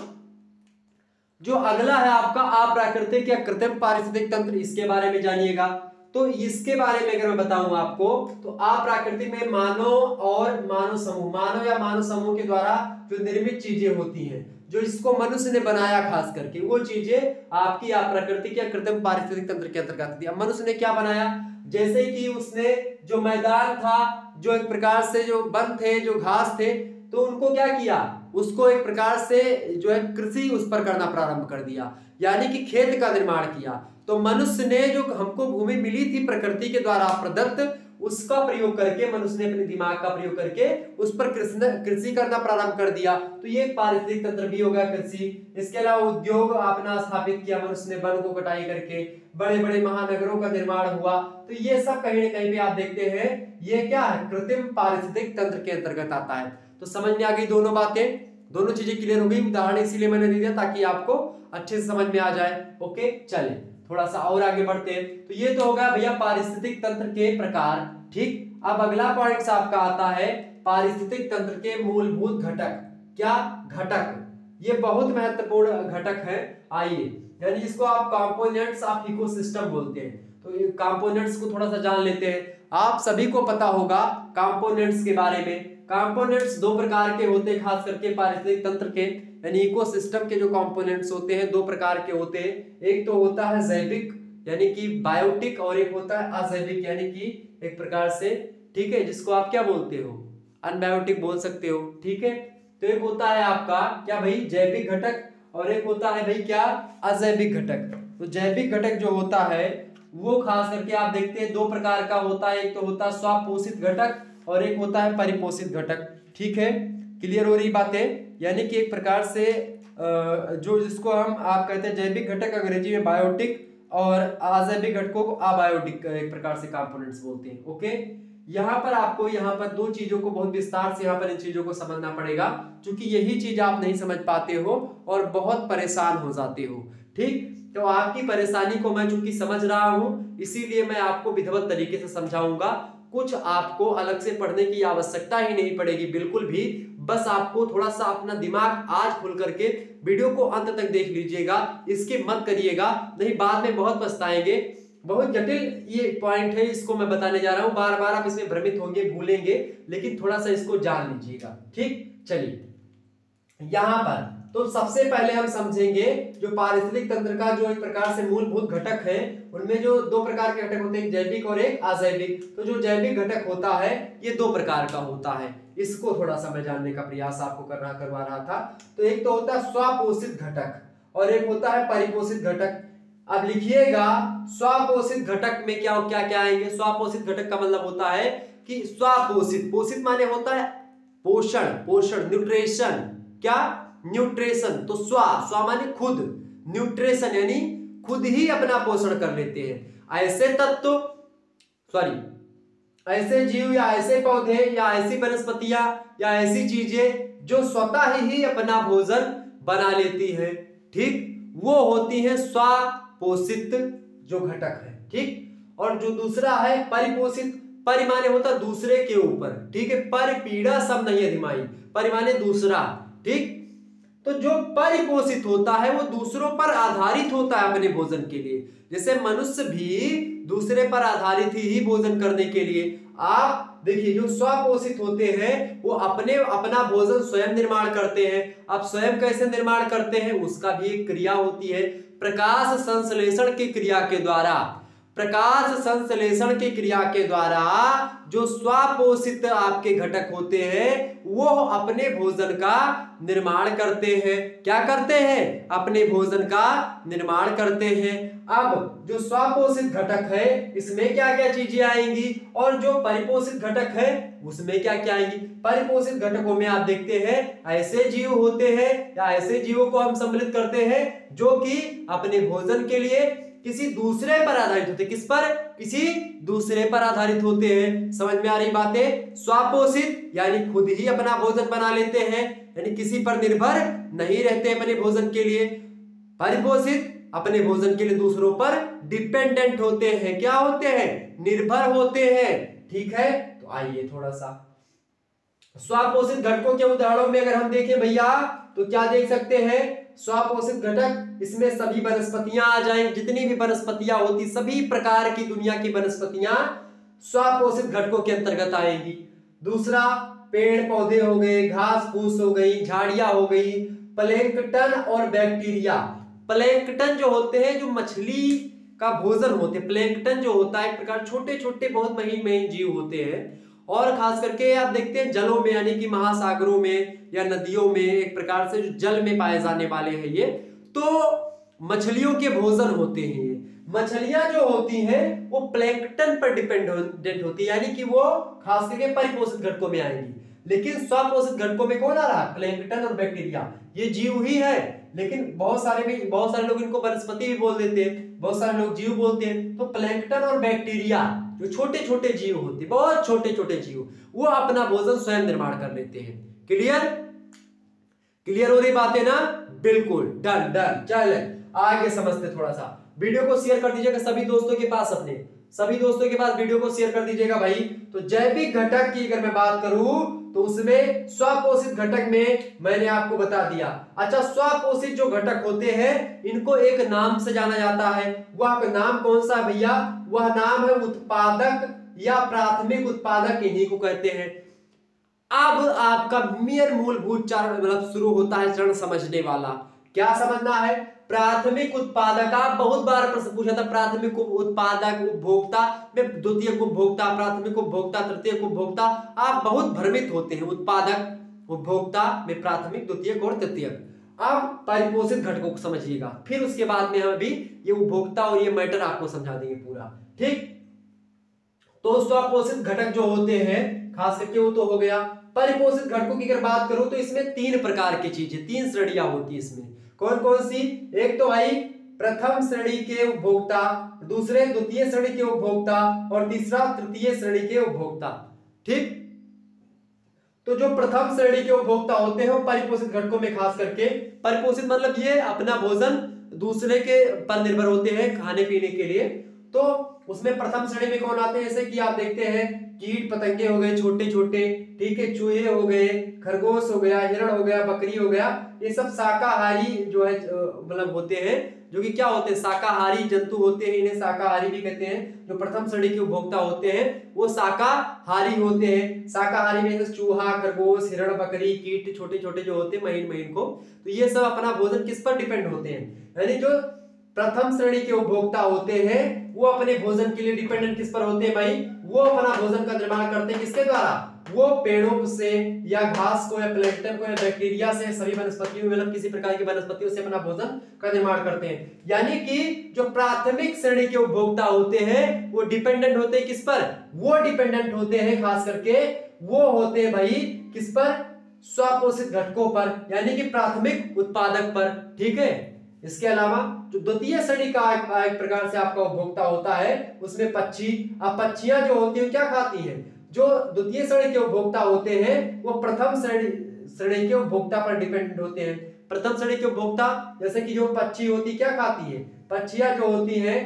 जो अगला है आपका अप्राकृतिक या कृत्रिम पारिस्थितिक तंत्र, इसके बारे में जानिएगा। तो इसके बारे में अगर मैं बताऊं आपको तो अप्राकृतिक में मानव और मानव समूह, मानव या मानव समूह के द्वारा जो निर्मित चीजें होती हैं, जो इसको मनुष्य ने बनाया खास करके, वो चीजें आपकी अप्राकृतिक या कृत्रिम पारिस्थितिक तंत्र के अंतर्गत आती है। मनुष्य ने क्या बनाया, जैसे कि उसने जो मैदान था, जो एक प्रकार से जो वन थे, जो घास थे, तो उनको क्या किया, उसको एक प्रकार से जो है कृषि उस पर करना प्रारंभ कर दिया, यानी कि खेत का निर्माण किया। तो मनुष्य ने जो हमको भूमि मिली थी प्रकृति के द्वारा प्रदत्त, उसका प्रयोग करके मनुष्य ने अपने दिमाग का प्रयोग करके उस पर कृषि करना प्रारंभ कर दिया। तो ये पारिस्थितिक तंत्र भी हो गया कृषि। इसके अलावा उद्योग अपना स्थापित किया मनुष्य ने, वन को कटाई करके बड़े बड़े महानगरों का निर्माण हुआ। तो ये सब कहीं ना कहीं भी आप देखते हैं ये क्या है, कृत्रिम पारिस्थितिक तंत्र के अंतर्गत आता है। तो समझ में आ गई दोनों बातें, दोनों चीजें क्लियर हो गई। उदाहरण इसीलिए मैंने दे दिया ताकि आपको अच्छे से समझ में आ जाए। ओके चले थोड़ा सा और आगे बढ़ते हैं। तो ये तो होगा भैया पारिस्थितिक तंत्र के प्रकार, ठीक। अब अगला पॉइंट आपका आता है पारिस्थितिक तंत्र के मूलभूत घटक। क्या घटक, ये बहुत महत्वपूर्ण घटक है। आइए, यानी जिसको आप कंपोनेंट्स ऑफ इकोसिस्टम बोलते हैं, तो कंपोनेंट्स को थोड़ा सा जान लेते हैं। आप सभी को पता होगा कंपोनेंट्स के बारे में। कंपोनेंट्स दो प्रकार के होते हैं खास करके पारिस्थितिक तंत्र के, यानी इकोसिस्टम के जो कंपोनेंट्स होते हैं दो प्रकार के होते हैं। एक तो होता है जैविक यानी कि बायोटिक, और एक होता है अजैविक यानी कि एक प्रकार से, ठीक है, जिसको आप क्या बोलते हो, अनबायोटिक बोल सकते हो, ठीक है। तो एक होता है आपका क्या भाई जैविक घटक, और एक होता है भाई क्या अजैविक घटक। तो जैविक घटक जो होता है वो खास करके आप देखते हैं दो प्रकार का होता है, एक तो होता है स्वपोषित घटक और एक होता है परिपोषित घटक। ठीक है, क्लियर हो रही बातें। यानी कि एक प्रकार से जो जिसको हम आप कहते हैं जैविक घटक अंग्रेजी में बायोटिक और अजैविक घटकों को अबायोटिक एक प्रकार से कंपोनेंट्स बोलते हैं। ओके, यहाँ पर आपको यहाँ पर दो चीजों को बहुत विस्तार से यहाँ पर इन चीजों को समझना पड़ेगा, क्योंकि यही चीज आप नहीं समझ पाते हो और बहुत परेशान हो जाते हो। ठीक, तो आपकी परेशानी को मैं चूंकि समझ रहा हूँ इसीलिए मैं आपको विधिवत तरीके से समझाऊंगा, कुछ आपको अलग से पढ़ने की आवश्यकता ही नहीं पड़ेगी बिल्कुल भी। बस आपको थोड़ा सा अपना दिमाग आज खुल करके वीडियो को अंत तक देख लीजिएगा, इसके मत करिएगा, नहीं बाद में बहुत पछताएंगे। बहुत जटिल ये पॉइंट है, इसको मैं बताने जा रहा हूँ, बार बार आप इसमें भ्रमित होंगे, भूलेंगे, लेकिन थोड़ा सा इसको जान लीजिएगा। ठीक, चलिए यहाँ पर तो सबसे पहले हम समझेंगे जो पारिस्थितिक तंत्र का जो एक प्रकार से मूलभूत घटक है, उनमें जो दो प्रकार के घटक होते हैं, जैविक और एक अजैविक। तो जो जैविक घटक होता है ये दो प्रकार का होता है, इसको थोड़ा सा मैं जानने का प्रयास आपको करना करवा रहा था। तो एक तो होता है स्वपोषित घटक और एक होता है परिपोषित घटक। अब लिखिएगा स्वपोषित घटक में क्या क्या क्या आएंगे। स्वपोषित घटक का मतलब होता है कि स्वपोषित, पोषित माने होता है पोषण, पोषण न्यूट्रिशन, क्या न्यूट्रिशन। तो स्व स्व माने खुद, न्यूट्रिशन यानी खुद ही अपना पोषण कर लेते हैं। ऐसे तत्व, सॉरी ऐसे जीव या ऐसे पौधे या ऐसी वनस्पतियां या ऐसी चीजें जो स्वतः ही अपना भोजन बना लेती हैं, ठीक, वो होती हैं स्वपोषित जो घटक है। ठीक, और जो दूसरा है परिपोषित, परिमाने होता दूसरे के ऊपर, ठीक है, परिपीड़ा सब नहीं अधिमाई, परिमाने दूसरा। ठीक, तो जो परिपोषित होता है वो दूसरों पर आधारित होता है अपने भोजन के लिए, जैसे मनुष्य भी दूसरे पर आधारित ही भोजन करने के लिए। आप देखिए जो स्वपोषित होते हैं वो अपने अपना भोजन स्वयं निर्माण करते हैं। अब स्वयं कैसे निर्माण करते हैं उसका भी एक क्रिया होती है, प्रकाश संश्लेषण की क्रिया के द्वारा। प्रकाश संश्लेषण की क्रिया के द्वारा जो स्वपोषित आपके घटक होते हैं वो अपने भोजन का निर्माण करते हैं। क्या करते हैं? अपने भोजन का निर्माण करते हैं। अब जो स्वपोषित घटक है इसमें क्या क्या चीजें आएंगी और जो परिपोषित घटक है उसमें क्या क्या आएंगी। परिपोषित घटकों में आप देखते हैं ऐसे जीव होते हैं या ऐसे जीवों को हम सम्मिलित करते हैं जो कि अपने भोजन के लिए किसी दूसरे पर आधारित होते, किस पर? किसी दूसरे पर आधारित होते हैं। समझ में आ रही बातें। स्वपोषित यानी खुद ही अपना भोजन बना लेते हैं, यानी किसी पर निर्भर नहीं रहते अपने भोजन के लिए। परिपोषित अपने भोजन के लिए दूसरों पर डिपेंडेंट होते हैं, क्या होते हैं? निर्भर होते हैं। ठीक है, तो आइए थोड़ा सा स्वपोषित घटकों के उदाहरणों में अगर हम देखें भैया तो क्या देख सकते हैं? स्वपोषित घटक, इसमें सभी वनस्पतियां आ जाएंगी, जितनी भी वनस्पतियां होती सभी प्रकार की दुनिया की वनस्पतियां स्वपोषित घटकों के अंतर्गत आएंगी। दूसरा पेड़ पौधे हो गए, घास फूस हो गई, झाड़ियां हो गई, प्लैंकटन और बैक्टीरिया। प्लैंकटन जो होते हैं जो मछली का भोजन होते हैं, प्लैंकटन जो होता है एक प्रकार छोटे छोटे बहुत महीन महीन जीव होते हैं, और खास करके आप देखते हैं जलों में यानी कि महासागरों में या नदियों में एक प्रकार से जो जल में पाए जाने वाले हैं ये तो मछलियों के भोजन होते हैं। मछलियां जो होती हैं वो प्लैंकटन पर डिपेंडेंट होती है, यानी कि वो खास करके परिपोषित घटकों में आएंगी। लेकिन स्वपोषित घटकों में कौन आ रहा है? प्लैंकटन और बैक्टीरिया, ये जीव ही है, लेकिन बहुत सारे में बहुत सारे लोग इनको वनस्पति भी बोल देते हैं, बहुत सारे लोग जीव बोलते हैं। तो प्लैंकटन और बैक्टीरिया जो छोटे छोटे जीव होते, बहुत छोटे छोटे जीव, वो अपना भोजन स्वयं निर्माण कर लेते हैं। क्लियर, क्लियर हो रही बातें ना? बिल्कुल, डन डन। चले आगे समझते थोड़ा सा। वीडियो को शेयर कर दीजिएगा सभी दोस्तों के पास, अपने सभी दोस्तों के पास वीडियो को शेयर कर दीजिएगा भाई। तो जैविक घटक की अगर मैं बात करूं तो उसमें स्वपोषित घटक में मैंने आपको बता दिया। अच्छा, स्वपोषित जो घटक होते हैं इनको एक नाम से जाना जाता है, वह नाम कौन सा भैया? वह नाम है उत्पादक या प्राथमिक उत्पादक, इन्हीं को कहते हैं। अब आपका मेयर मूलभूत चार मतलब शुरू होता है चरण समझने वाला। क्या समझना है? प्राथमिक उत्पादक, आप बहुत बार प्रश्न पूछा था प्राथमिक उत्पादक, उपभोक्ता में द्वितीयक उपभोक्ता, प्राथमिक उपभोक्ता, तृतीयक उपभोक्ता, आप बहुत भ्रमित होते हैं। उत्पादक उपभोक्ता में प्राथमिक, द्वितीयक और तृतीयक। अब परिपोषित घटकों को समझिएगा, फिर उसके बाद में हम अभी ये उपभोक्ता और ये मैटर आपको समझा देंगे पूरा, ठीक। तो स्वपोषित घटक जो होते हैं खास करके वो तो हो गया। परिपोषित घटकों की अगर बात करूं तो इसमें तीन प्रकार की चीजें, तीन श्रेणियां होती है इसमें। कौन कौन सी? एक तो भाई प्रथम श्रेणी के उपभोक्ता, दूसरे द्वितीय श्रेणी के उपभोक्ता और तीसरा तृतीय श्रेणी के उपभोक्ता, ठीक। तो जो प्रथम श्रेणी के उपभोक्ता होते हैं वो परिपोषित घटकों में खास करके, परिपोषित मतलब ये अपना भोजन दूसरे के पर निर्भर होते हैं खाने पीने के लिए, तो उसमें प्रथम श्रेणी में कौन आते हैं? जैसे कि आप देखते हैं कीट पतंगे हो गए छोटे छोटे, ठीक है, चूहे हो गए, खरगोश हो गया, हिरण हो गया, बकरी हो गया, ये सब शाकाहारी जो है मतलब होते हैं, जो कि क्या होते हैं? शाकाहारी जंतु होते हैं, इन्हें शाकाहारी भी कहते हैं। जो प्रथम श्रेणी के उपभोक्ता होते हैं वो शाकाहारी होते हैं। शाकाहारी में चूहा, खरगोश, हिरण, बकरी, कीट छोटे छोटे जो होते हैं महीन महीन को, तो ये सब अपना भोजन किस पर डिपेंड होते हैं? यानी जो प्रथम श्रेणी के उपभोक्ता होते हैं वो अपने भोजन के लिए डिपेंडेंट किस पर होते हैं भाई? वो अपना भोजन का निर्माण करते हैं किसके द्वारा? वो पेड़ों से या घास को या प्लैंकटन को या बैक्टीरिया से, सभी वनस्पतियों मतलब किसी प्रकार की वनस्पतियों से अपना भोजन का निर्माण करते हैं। यानी कि जो प्राथमिक श्रेणी के उपभोक्ता होते हैं वो डिपेंडेंट होते हैं किस पर? वो डिपेंडेंट होते हैं खास करके, वो होते हैं भाई किस पर? स्वपोषित घटकों पर, यानी कि प्राथमिक उत्पादक पर, ठीक है। इसके अलावा जो द्वितीय श्रेणी का एक प्रकार से आपका उपभोक्ता होता है उसमें पक्षी, अब पक्षियां जो होती हैं क्या खाती हैं? जो द्वितीय श्रेणी के उपभोक्ता होते हैं वो प्रथम श्रेणी श्रेणी के उपभोक्ता पर डिपेंडेंट होते हैं। प्रथम श्रेणी के उपभोक्ता जैसे कि जो पक्षी होती क्या खाती है? पक्षियां जो होती हैं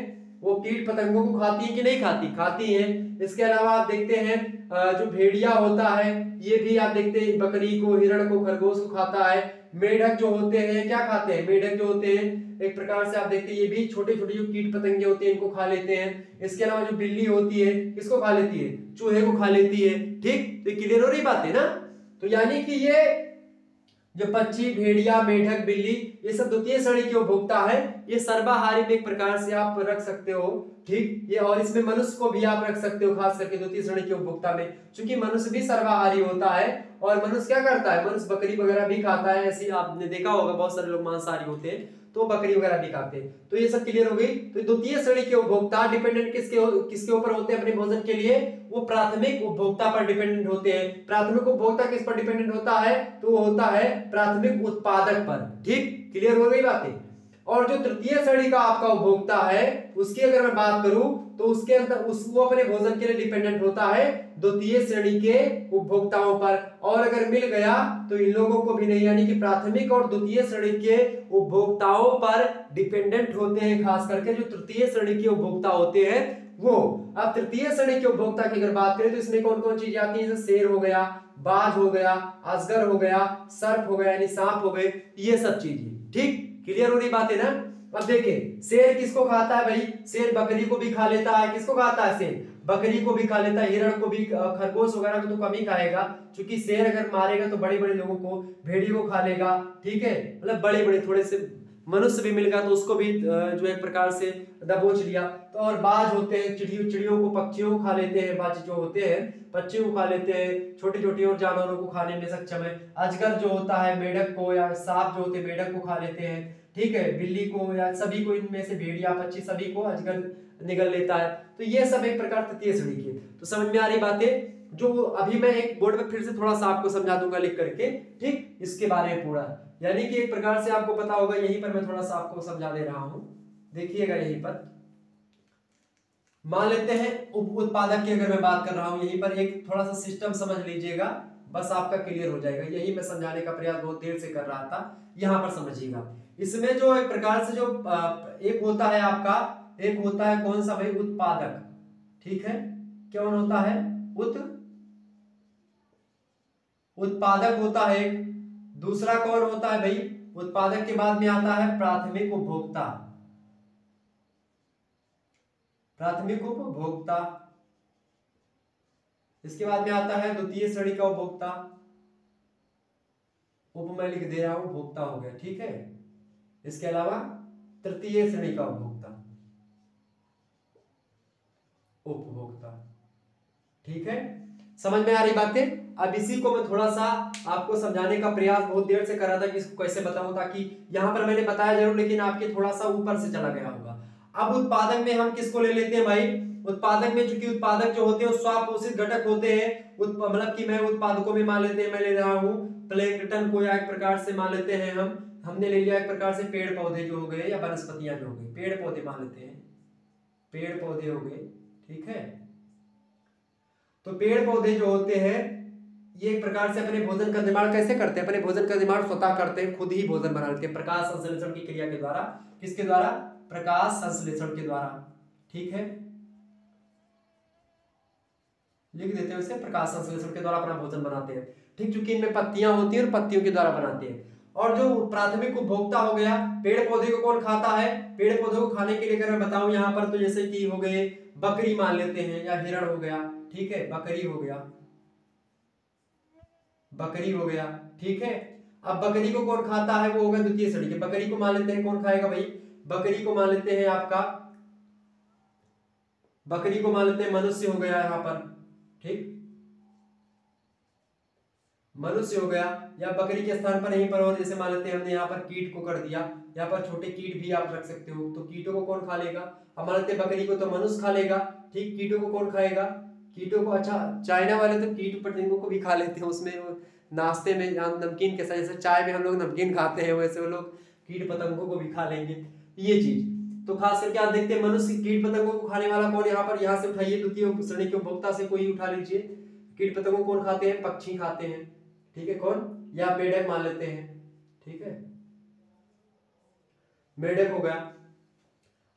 वो कीट पतंगों को खाती है कि नहीं खाती? खाती है। इसके अलावा आप देखते हैं जो भेड़िया होता है ये भी आप देखते हैं बकरी को, हिरण को, खरगोश को खाता है। मेढक जो होते हैं क्या खाते हैं? मेढक जो होते हैं एक प्रकार से आप देखते हैं ये भी छोटे छोटे जो कीट पतंगे होते हैं इनको खा लेते हैं। इसके अलावा जो बिल्ली होती है किसको खा लेती है? चूहे को खा लेती है, ठीक। तो क्लियर हो रही बात है ना। तो यानी कि ये जो पक्षी, भेड़िया, मेढक, बिल्ली ये सब द्वितीय श्रेणी के उपभोक्ता है। ये सर्वाहारी में एक प्रकार से आप रख सकते हो, ठीक। ये और इसमें मनुष्य को भी आप रख सकते हो खास करके द्वितीय श्रेणी के उपभोक्ता में, क्योंकि मनुष्य भी सर्वाहारी होता है और मनुष्य क्या करता है? मनुष्य बकरी वगैरह भी खाता है। ऐसे आपने देखा होगा बहुत सारे लोग मांसाहारी होते हैं तो बकरी वगैरह भी खाते हैं। तो ये सब क्लियर हो गई। तो द्वितीय श्रेणी के उपभोक्ता डिपेंडेंट किसके किसके ऊपर होते हैं अपने भोजन के लिए? वो प्राथमिक उपभोक्ता पर डिपेंडेंट होते हैं। प्राथमिक उपभोक्ता किस पर डिपेंडेंट होता है? तो होता है प्राथमिक उत्पादक पर, ठीक। क्लियर हो गई बातें। और जो तृतीय श्रेणी का आपका उपभोक्ता है उसकी अगर मैं बात करूं तो उसके अंदर उसको अपने भोजन के लिए डिपेंडेंट होता है द्वितीय श्रेणी के उपभोक्ताओं पर, और अगर मिल गया तो इन लोगों को भी नहीं। यानी कि प्राथमिक और द्वितीय श्रेणी के उपभोक्ताओं पर डिपेंडेंट होते हैं खास करके जो तृतीय श्रेणी के उपभोक्ता होते हैं वो। अब तृतीय श्रेणी के उपभोक्ता की अगर बात करें तो इसमें कौन कौन चीज आती है? जैसे शेर हो गया, बाज हो गया, अजगर हो गया, सर्प हो गया यानी सांप हो गए, ये सब चीजें, ठीक। क्लियर हो रही बात है ना। अब देखें शेर किसको खाता है भाई? शेर बकरी को भी खा लेता है। किसको खाता है? शेर बकरी को भी खा लेता है, हिरण को भी, खरगोश वगैरह को तो कम ही खाएगा क्योंकि शेर अगर मारेगा तो बड़े बड़े लोगों को, भेड़ियों को खा लेगा, ठीक है। मतलब बड़े बड़े थोड़े से मनुष्य भी मिल गया तो उसको भी जो एक प्रकार से दबोच लिया। तो और बाज होते हैं, चिड़ियों चिड़ियों को, पक्षियों को खा लेते हैं। बाज जो होते हैं पक्षियों को खा लेते हैं, छोटे छोटे और जानवरों को खाने में सक्षम है। अजगर जो होता है मेढक को या सांप जो होते हैं मेढक को खा लेते हैं, ठीक है। बिल्ली को या सभी को, इनमें से भेड़िया, पक्षी सभी को अजगर निगल लेता है। तो ये सब एक प्रकार तृतीय श्रेणी की। तो समझ में आ रही बातें जो अभी मैं एक बोर्ड पर फिर से थोड़ा सा आपको समझा दूंगा लिख करके, ठीक। इसके बारे में पूरा यानी कि एक प्रकार से आपको पता होगा, यहीं पर मैं थोड़ा सा आपको समझा दे रहा हूं, देखिएगा। यहीं पर मान लेते हैं उप उत्पादक की अगर मैं बात कर रहा हूं, यहीं पर एक थोड़ा सा सिस्टम समझ लीजिएगा, बस आपका क्लियर हो जाएगा। यही मैं समझाने का प्रयास बहुत देर से कर रहा था, यहाँ पर समझिएगा। इसमें जो एक प्रकार से जो एक होता है आपका, एक होता है कौन सा भाई? उत्पादक, ठीक है। कौन होता है? उत उत्पादक होता है। दूसरा कौन होता है भाई? उत्पादक के बाद में आता है प्राथमिक उपभोक्ता। प्राथमिक उपभोक्ता, इसके बाद में आता है द्वितीय श्रेणी का उपभोक्ता। उप मैं लिख दे रहा हूं, उपभोक्ता हो गया, ठीक है। इसके अलावा तृतीय श्रेणी का उपभोक्ता, उपभोक्ता, ठीक है। समझ में आ रही बातें। अब इसी को मैं थोड़ा सा आपको समझाने का प्रयास बहुत देर से कर रहा था कि इसको कैसे बताऊं, ताकि यहाँ पर मैंने बताया जरूर लेकिन आपके थोड़ा सा ऊपर से चला गया होगा। अब उत्पादक में हम किसको ले लेते हैं भाई, उत्पादक में चूंकि उत्पादक जो होते हैं स्वापोषित घटक होते हैं, मतलब कि मैं उत्पादकों में मान लेते हैं, मैं ले रहा हूँ प्लैंकटन को या एक प्रकार से मान लेते हैं हम, हमने ले लिया एक प्रकार से पेड़ पौधे जो हो गए या वनस्पतियां जो हो गई, पेड़ पौधे मान लेते हैं, पेड़ पौधे हो गए, ठीक है। तो पेड़ पौधे जो होते हैं ये एक प्रकार से अपने भोजन का निर्माण कैसे करते हैं, अपने भोजन का निर्माण स्वतः करते हैं, खुद ही भोजन बना लेते हैं प्रकाश संश्लेषण की क्रिया के द्वारा, किसके द्वारा, प्रकाश संश्लेषण के द्वारा, ठीक है। लिख देते हैं उसे, प्रकाश संश्लेषण के द्वारा अपना भोजन बनाते हैं, ठीक। चूंकि इनमें पत्तियां होती है और पत्तियों के द्वारा बनाते हैं। और जो प्राथमिक उपभोक्ता हो गया, पेड़ पौधे को कौन खाता है, पेड़ पौधे को खाने के लिए अगर मैं बताऊं यहाँ पर तो जैसे कि हो गए बकरी मान लेते हैं या हिरण हो गया, ठीक है, बकरी हो गया, बकरी हो गया, ठीक है। अब बकरी को कौन खाता है, वो हो गया द्वितीय श्रेणी के, बकरी को मान लेते हैं कौन खाएगा भाई, बकरी को मान लेते हैं आपका, बकरी को मान लेते हैं मनुष्य हो गया यहाँ पर, ठीक, मनुष्य हो गया, या बकरी के स्थान पर यहीं पर और जैसे मान लेते हैं हमने यहाँ पर कीट को कर दिया, यहाँ पर छोटे कीट भी आप रख सकते हो, तो कीटों को कौन खा लेगा, अब मान लेते हैं बकरी को तो मनुष्य खा लेगा, ठीक, कीटों को कौन खाएगा, कीटों को, अच्छा चाइना वाले तो कीट पतंगों को भी खा लेते हैं उसमें नाश्ते में नमकीन के साथ, जैसे चाय में हम लोग नमकीन खाते हैं वैसे वो लोग कीट पतंगों को भी खा लेंगे, ये चीज। तो खास करके आप देखते हैं मनुष्य कीट पतंगों को खाने वाला कौन, यहाँ पर यहाँ से उठाइए द्वितीय श्रेणी के उपभोक्ता से कोई उठा लीजिए, कीट पतंगों कौन खाते हैं, पक्षी खाते हैं, ठीक है, कौन, या मेढक मान लेते हैं, ठीक है, मेढक हो गया।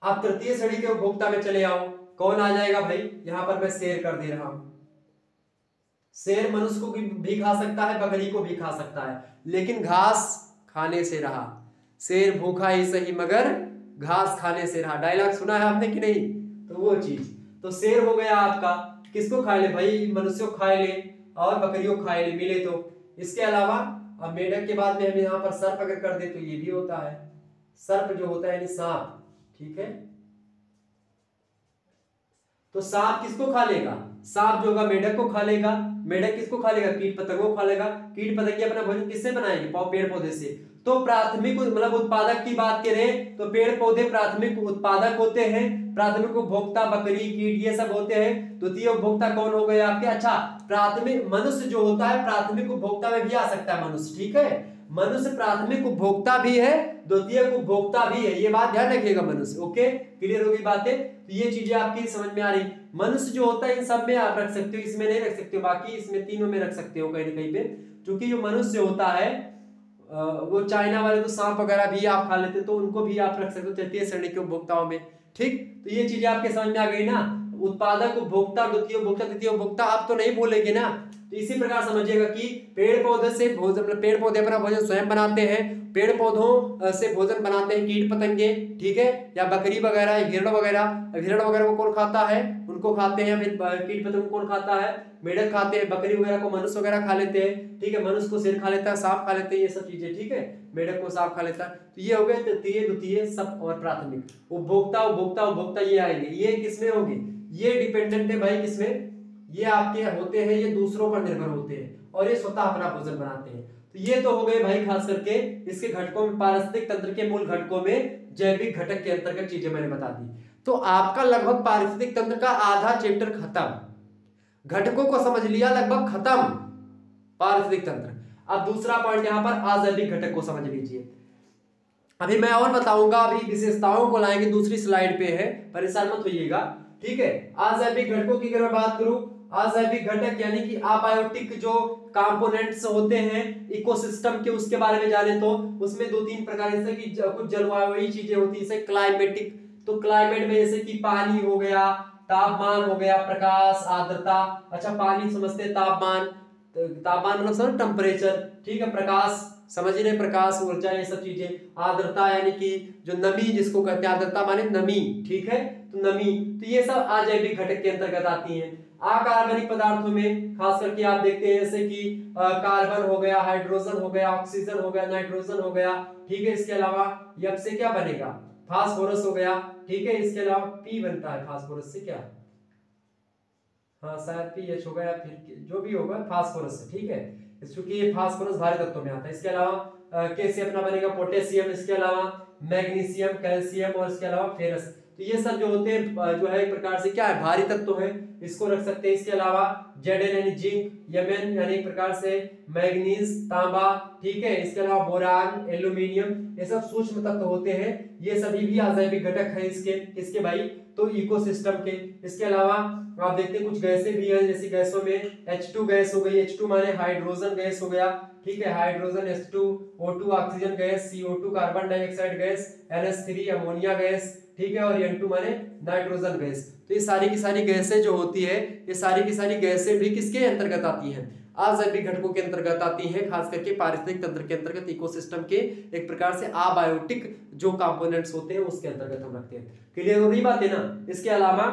आप तृतीय श्रेणी के उपभोक्ता में चले आओ, कौन आ जाएगा भाई, यहां पर मैं शेर कर दे रहा हूं, शेर मनुष्य को भी खा सकता है, बकरी को भी खा सकता है, लेकिन घास खाने से रहा, शेर भूखा ही सही मगर घास खाने से रहा, डायलॉग सुना है आपने कि नहीं, तो वो चीज। तो शेर हो गया आपका, किसको खाए ले भाई, मनुष्य को खाए ले और बकरियों को खाए ले मिले तो। इसके अलावा अब मेढक के बाद में हम यहाँ पर सर्प अगर कर दे तो ये भी होता है, सर्प जो होता है यानी सांप, ठीक है। तो सांप किसको खा लेगा, सांप जो होगा मेढक को खा लेगा, मेढक किसको खा लेगा, कीट पतंगों को खा लेगा, कीट पतंग अपना भोजन किससे बनाएंगे, पेड़ पौधे से। तो प्राथमिक मतलब उत्पादक की बात करें तो पेड़ पौधे प्राथमिक उत्पादक होते हैं, प्राथमिक उपभोक्ता बकरी कीट ये सब होते हैं। द्वितीय उपभोक्ता कौन हो गए आपके, अच्छा प्राथमिक मनुष्य जो होता है प्राथमिक उपभोक्ता में भी आ सकता है मनुष्य, ठीक है, मनुष्य प्राथमिक उपभोक्ता भी है द्वितीय उपभोक्ता भी है, ये बात ध्यान रखिएगा मनुष्य, ओके, क्लियर होगी बातें। तो ये चीजें आपकी समझ में आ रही, मनुष्य जो होता है इन सब में आप रख सकते हो, इसमें नहीं रख सकते हो, बाकी इसमें तीनों में रख सकते हो कहीं ना कहीं पे, क्योंकि जो मनुष्य होता है वो चाइना वाले तो सांप वगैरह भी आप खा लेते तो उनको भी आप रख सकते हो तृतीय श्रेणी के उपभोक्ताओं में, ठीक। तो ये चीजें आपके समझ में आ गई ना, उत्पादक उपभोक्ता द्वितीय उपभोक्ता तृतीय उपभोक्ता आप तो नहीं भूलेंगे ना। तो इसी प्रकार समझिएगा कि पेड़ पौधे से भोजन, पेड़ पौधे अपना भोजन स्वयं बनाते हैं, पेड़ पौधों से भोजन बनाते हैं कीट पतंगे, ठीक है, या बकरी वगैरह हिरण वगैरह, हिरण वगैरह को कौन खाता है, उनको खाते हैं, फिर कीट पतंग कौन खाता है, मेढक खाते हैं, बकरी वगैरह को मनुष्य वगैरह खा लेते हैं, ठीक है, मनुष्य को शेर खा लेता है, सांप खा लेते हैं, ये सब चीजें, ठीक है, मेढक को सांप खा लेता है। तो ये हो गए तृतीय द्वितीय सब और प्राथमिक उपभोक्ता, उपभोक्ता उपभोक्ता ये आएंगे, ये किसमें होंगे, ये डिपेंडेंट है भाई किसमें, ये आपके होते हैं, ये दूसरों पर निर्भर होते हैं और ये स्वतः अपना भोजन बनाते हैं। तो ये तो हो गए भाई खास करके इसके घटकों में, पारिस्थितिक तंत्र के मूल घटकों में जैविक घटक के अंतर्गत चीजें मैंने बता दी। तो आपका लगभग पारिस्थितिक तंत्र का आधा चैप्टर खत्म, घटकों को समझ लिया, लगभग खत्म पारिस्थितिक तंत्र। अब दूसरा पॉइंट यहाँ पर अजैविक घटक को समझ लीजिए, अभी मैं और बताऊंगा, अभी विशेषताओं को लाएंगे, दूसरी स्लाइड पे है, परेशान मत होइएगा, ठीक है। अजैविक घटकों की अगर मैं बात करूं, अजैविक घटक यानी कि अबायोटिक जो कंपोनेंट्स होते हैं इकोसिस्टम के, उसके बारे में जाने तो उसमें दो तीन प्रकार जैसे कि कुछ जलवायु चीजें होती है, जैसे क्लाइमेटिक, तो क्लाइमेट में जैसे कि पानी हो गया, तापमान हो गया, प्रकाश, आर्द्रता, अच्छा पानी समझते तापमान, तापमान मतलब सर टेम्परेचर, ठीक है, प्रकाश समझ रहे, प्रकाश ऊर्जा ये सब चीजें, आर्द्रता यानी कि जो नमी जिसको कहते हैं, आर्द्रता माने नमी, ठीक है, तो नमी, तो ये सब अजैविक घटक के अंतर्गत आती हैं। अकार्बनिक पदार्थों में खास करके आप देखते हैं जैसे कि कार्बन हो गया, हाइड्रोजन हो गया, ऑक्सीजन हो गया, नाइट्रोजन हो गया, ठीक है, इसके अलावा यब से क्या बनेगा, फास्फोरस हो गया, ठीक है, इसके अलावा पी बनता है फास्फोरस से, क्या हाँ शायद पीएच होगा या फिर जो भी होगा फास्फोरस से, ठीक है, क्योंकि ये फास्फोरस भारी तत्वों में आता है। इसके अलावा कैसे अपना बनेगा पोटेशियम, इसके अलावा मैग्नीशियम, कैल्शियम और इसके अलावा फेरस, तो ये सब जो होते हैं जो है एक प्रकार से क्या है भारी तत्व है, इसको रख सकते हैं। इसके अलावा जेडन यानी जिंक, यमन यानी एक प्रकार से मैग्नीज, तांबा, ठीक है, इसके अलावा बोरान, एल्यूमिनियम, ये सब सूक्ष्म तत्व होते हैं, ये सभी भी अजैविक घटक है इसके इसके भाई तो इकोसिस्टम के। इसके अलावा आप देखते हैं कुछ गैसें भी हैं, जैसे गैसों में एच टू गैस हो गई, एच टू माने हाइड्रोजन गैस हो गया, ठीक है, hydrogen, H two, O two oxygen gas, C O two carbon dioxide gas, N H three ammonia gas, ठीक है, और एन टू माने नाइट्रोजन गैस। तो ये सारी की सारी गैसें जो होती है, ये सारी की सारी गैसें भी किसके अंतर्गत आती हैं, अजैविक घटकों के अंतर्गत आती हैं, खास करके पारिस्थितिक तंत्र के अंतर्गत, इकोसिस्टम के एक प्रकार से आबायोटिक जो कंपोनेंट्स होते हैं उसके अंतर्गत हम रखते हैं। क्लियर हो रही बात है ना। इसके अलावा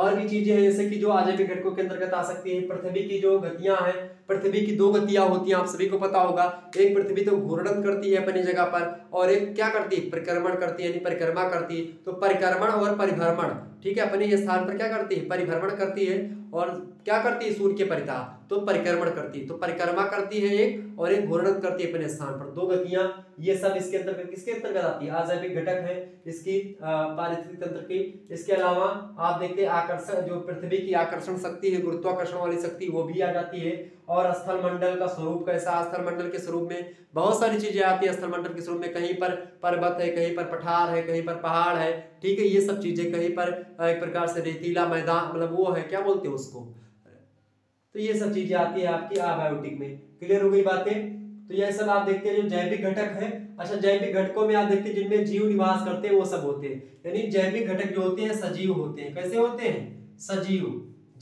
और भी चीजें हैं जैसे कि जो अजैविक घटकों के अंतर्गत आ सकती हैं। पृथ्वी की जो गतियां हैं, पृथ्वी की दो गतियां होती हैं, आप सभी को पता होगा, एक पृथ्वी तो घूर्णन करती है अपनी जगह पर और एक क्या करती है परिक्रमण करती है, यानी परिक्रमा करती है। तो परिक्रमण और परिभ्रमण, ठीक है, अपने स्थान पर क्या करती है परिभ्रमण करती है और क्या करती है सूर्य के परिताप तो परिक्रमण करती है। तो परिक्रमा करती है एक और एक घूर्णन करती है अपने स्थान पर, दो गतियां, ये सब इसके अंतर्गत किसके अंतर्गत आती है अजैविक घटक है इसकी पारिस्थितिक तंत्र की। इसके अलावा आप देखते हैं आकर्षण, जो पृथ्वी की आकर्षण शक्ति है, गुरुत्वाकर्षण वाली शक्ति, वो भी आ जाती है। और स्थल मंडल का स्वरूप कैसा, स्थल मंडल के स्वरूप में बहुत सारी चीजें आती है। स्थल मंडल के स्वरूप में कहीं पर पर्वत है, कहीं पर पठार है, कहीं पर पहाड़ है, ठीक है, ये सब चीजें, कहीं पर एक प्रकार से रेतीला मैदान, मतलब वो है क्या बोलते हैं उसको, तो ये सब चीजें आती है आपकी आबायोटिक में। क्लियर हो गई बातें। तो यह सब आप देखते हैं जो जैविक घटक है। अच्छा, जैविक घटकों में आप देखते हैं जिनमें जीव निवास करते हैं वो सब होते हैं, यानी जैविक घटक जो होते हैं सजीव होते हैं। कैसे होते हैं सजीव,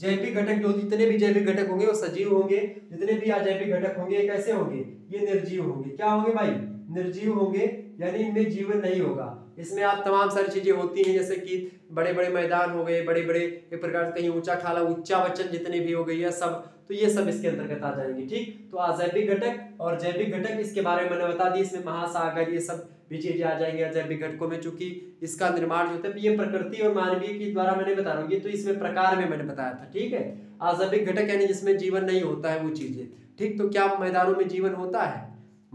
जैविक घटक जो जितने भी जैविक घटक होंगे वो सजीव होंगे, जितने भी अजैविक घटक होंगे कैसे होंगे ये निर्जीव होंगे। क्या होंगे भाई निर्जीव होंगे, यानी इनमें जीवन नहीं होगा। इसमें आप तमाम सारी चीजें होती हैं जैसे कि बड़े बड़े मैदान हो गए, बड़े बड़े एक प्रकार से कहीं ऊंचा खाला, ऊंचा वचन जितने भी हो गई है सब, तो ये सब इसके अंतर्गत आ जाएंगे। ठीक, तो अजैविक घटक और जैविक घटक इसके बारे में मैंने बता दी, इसमें महासागर ये सब भी चीजें आ जाएंगी अजैविक घटकों में, चूंकि इसका निर्माण जो होता है ये प्रकृति और मानवीय के द्वारा मैंने बता रहा हूँ, ये तो इसमें प्रकार में मैंने बताया था। ठीक है, अजैविक घटक यानी जिसमें जीवन नहीं होता है वो चीजें। ठीक, तो क्या मैदानों में जीवन होता है,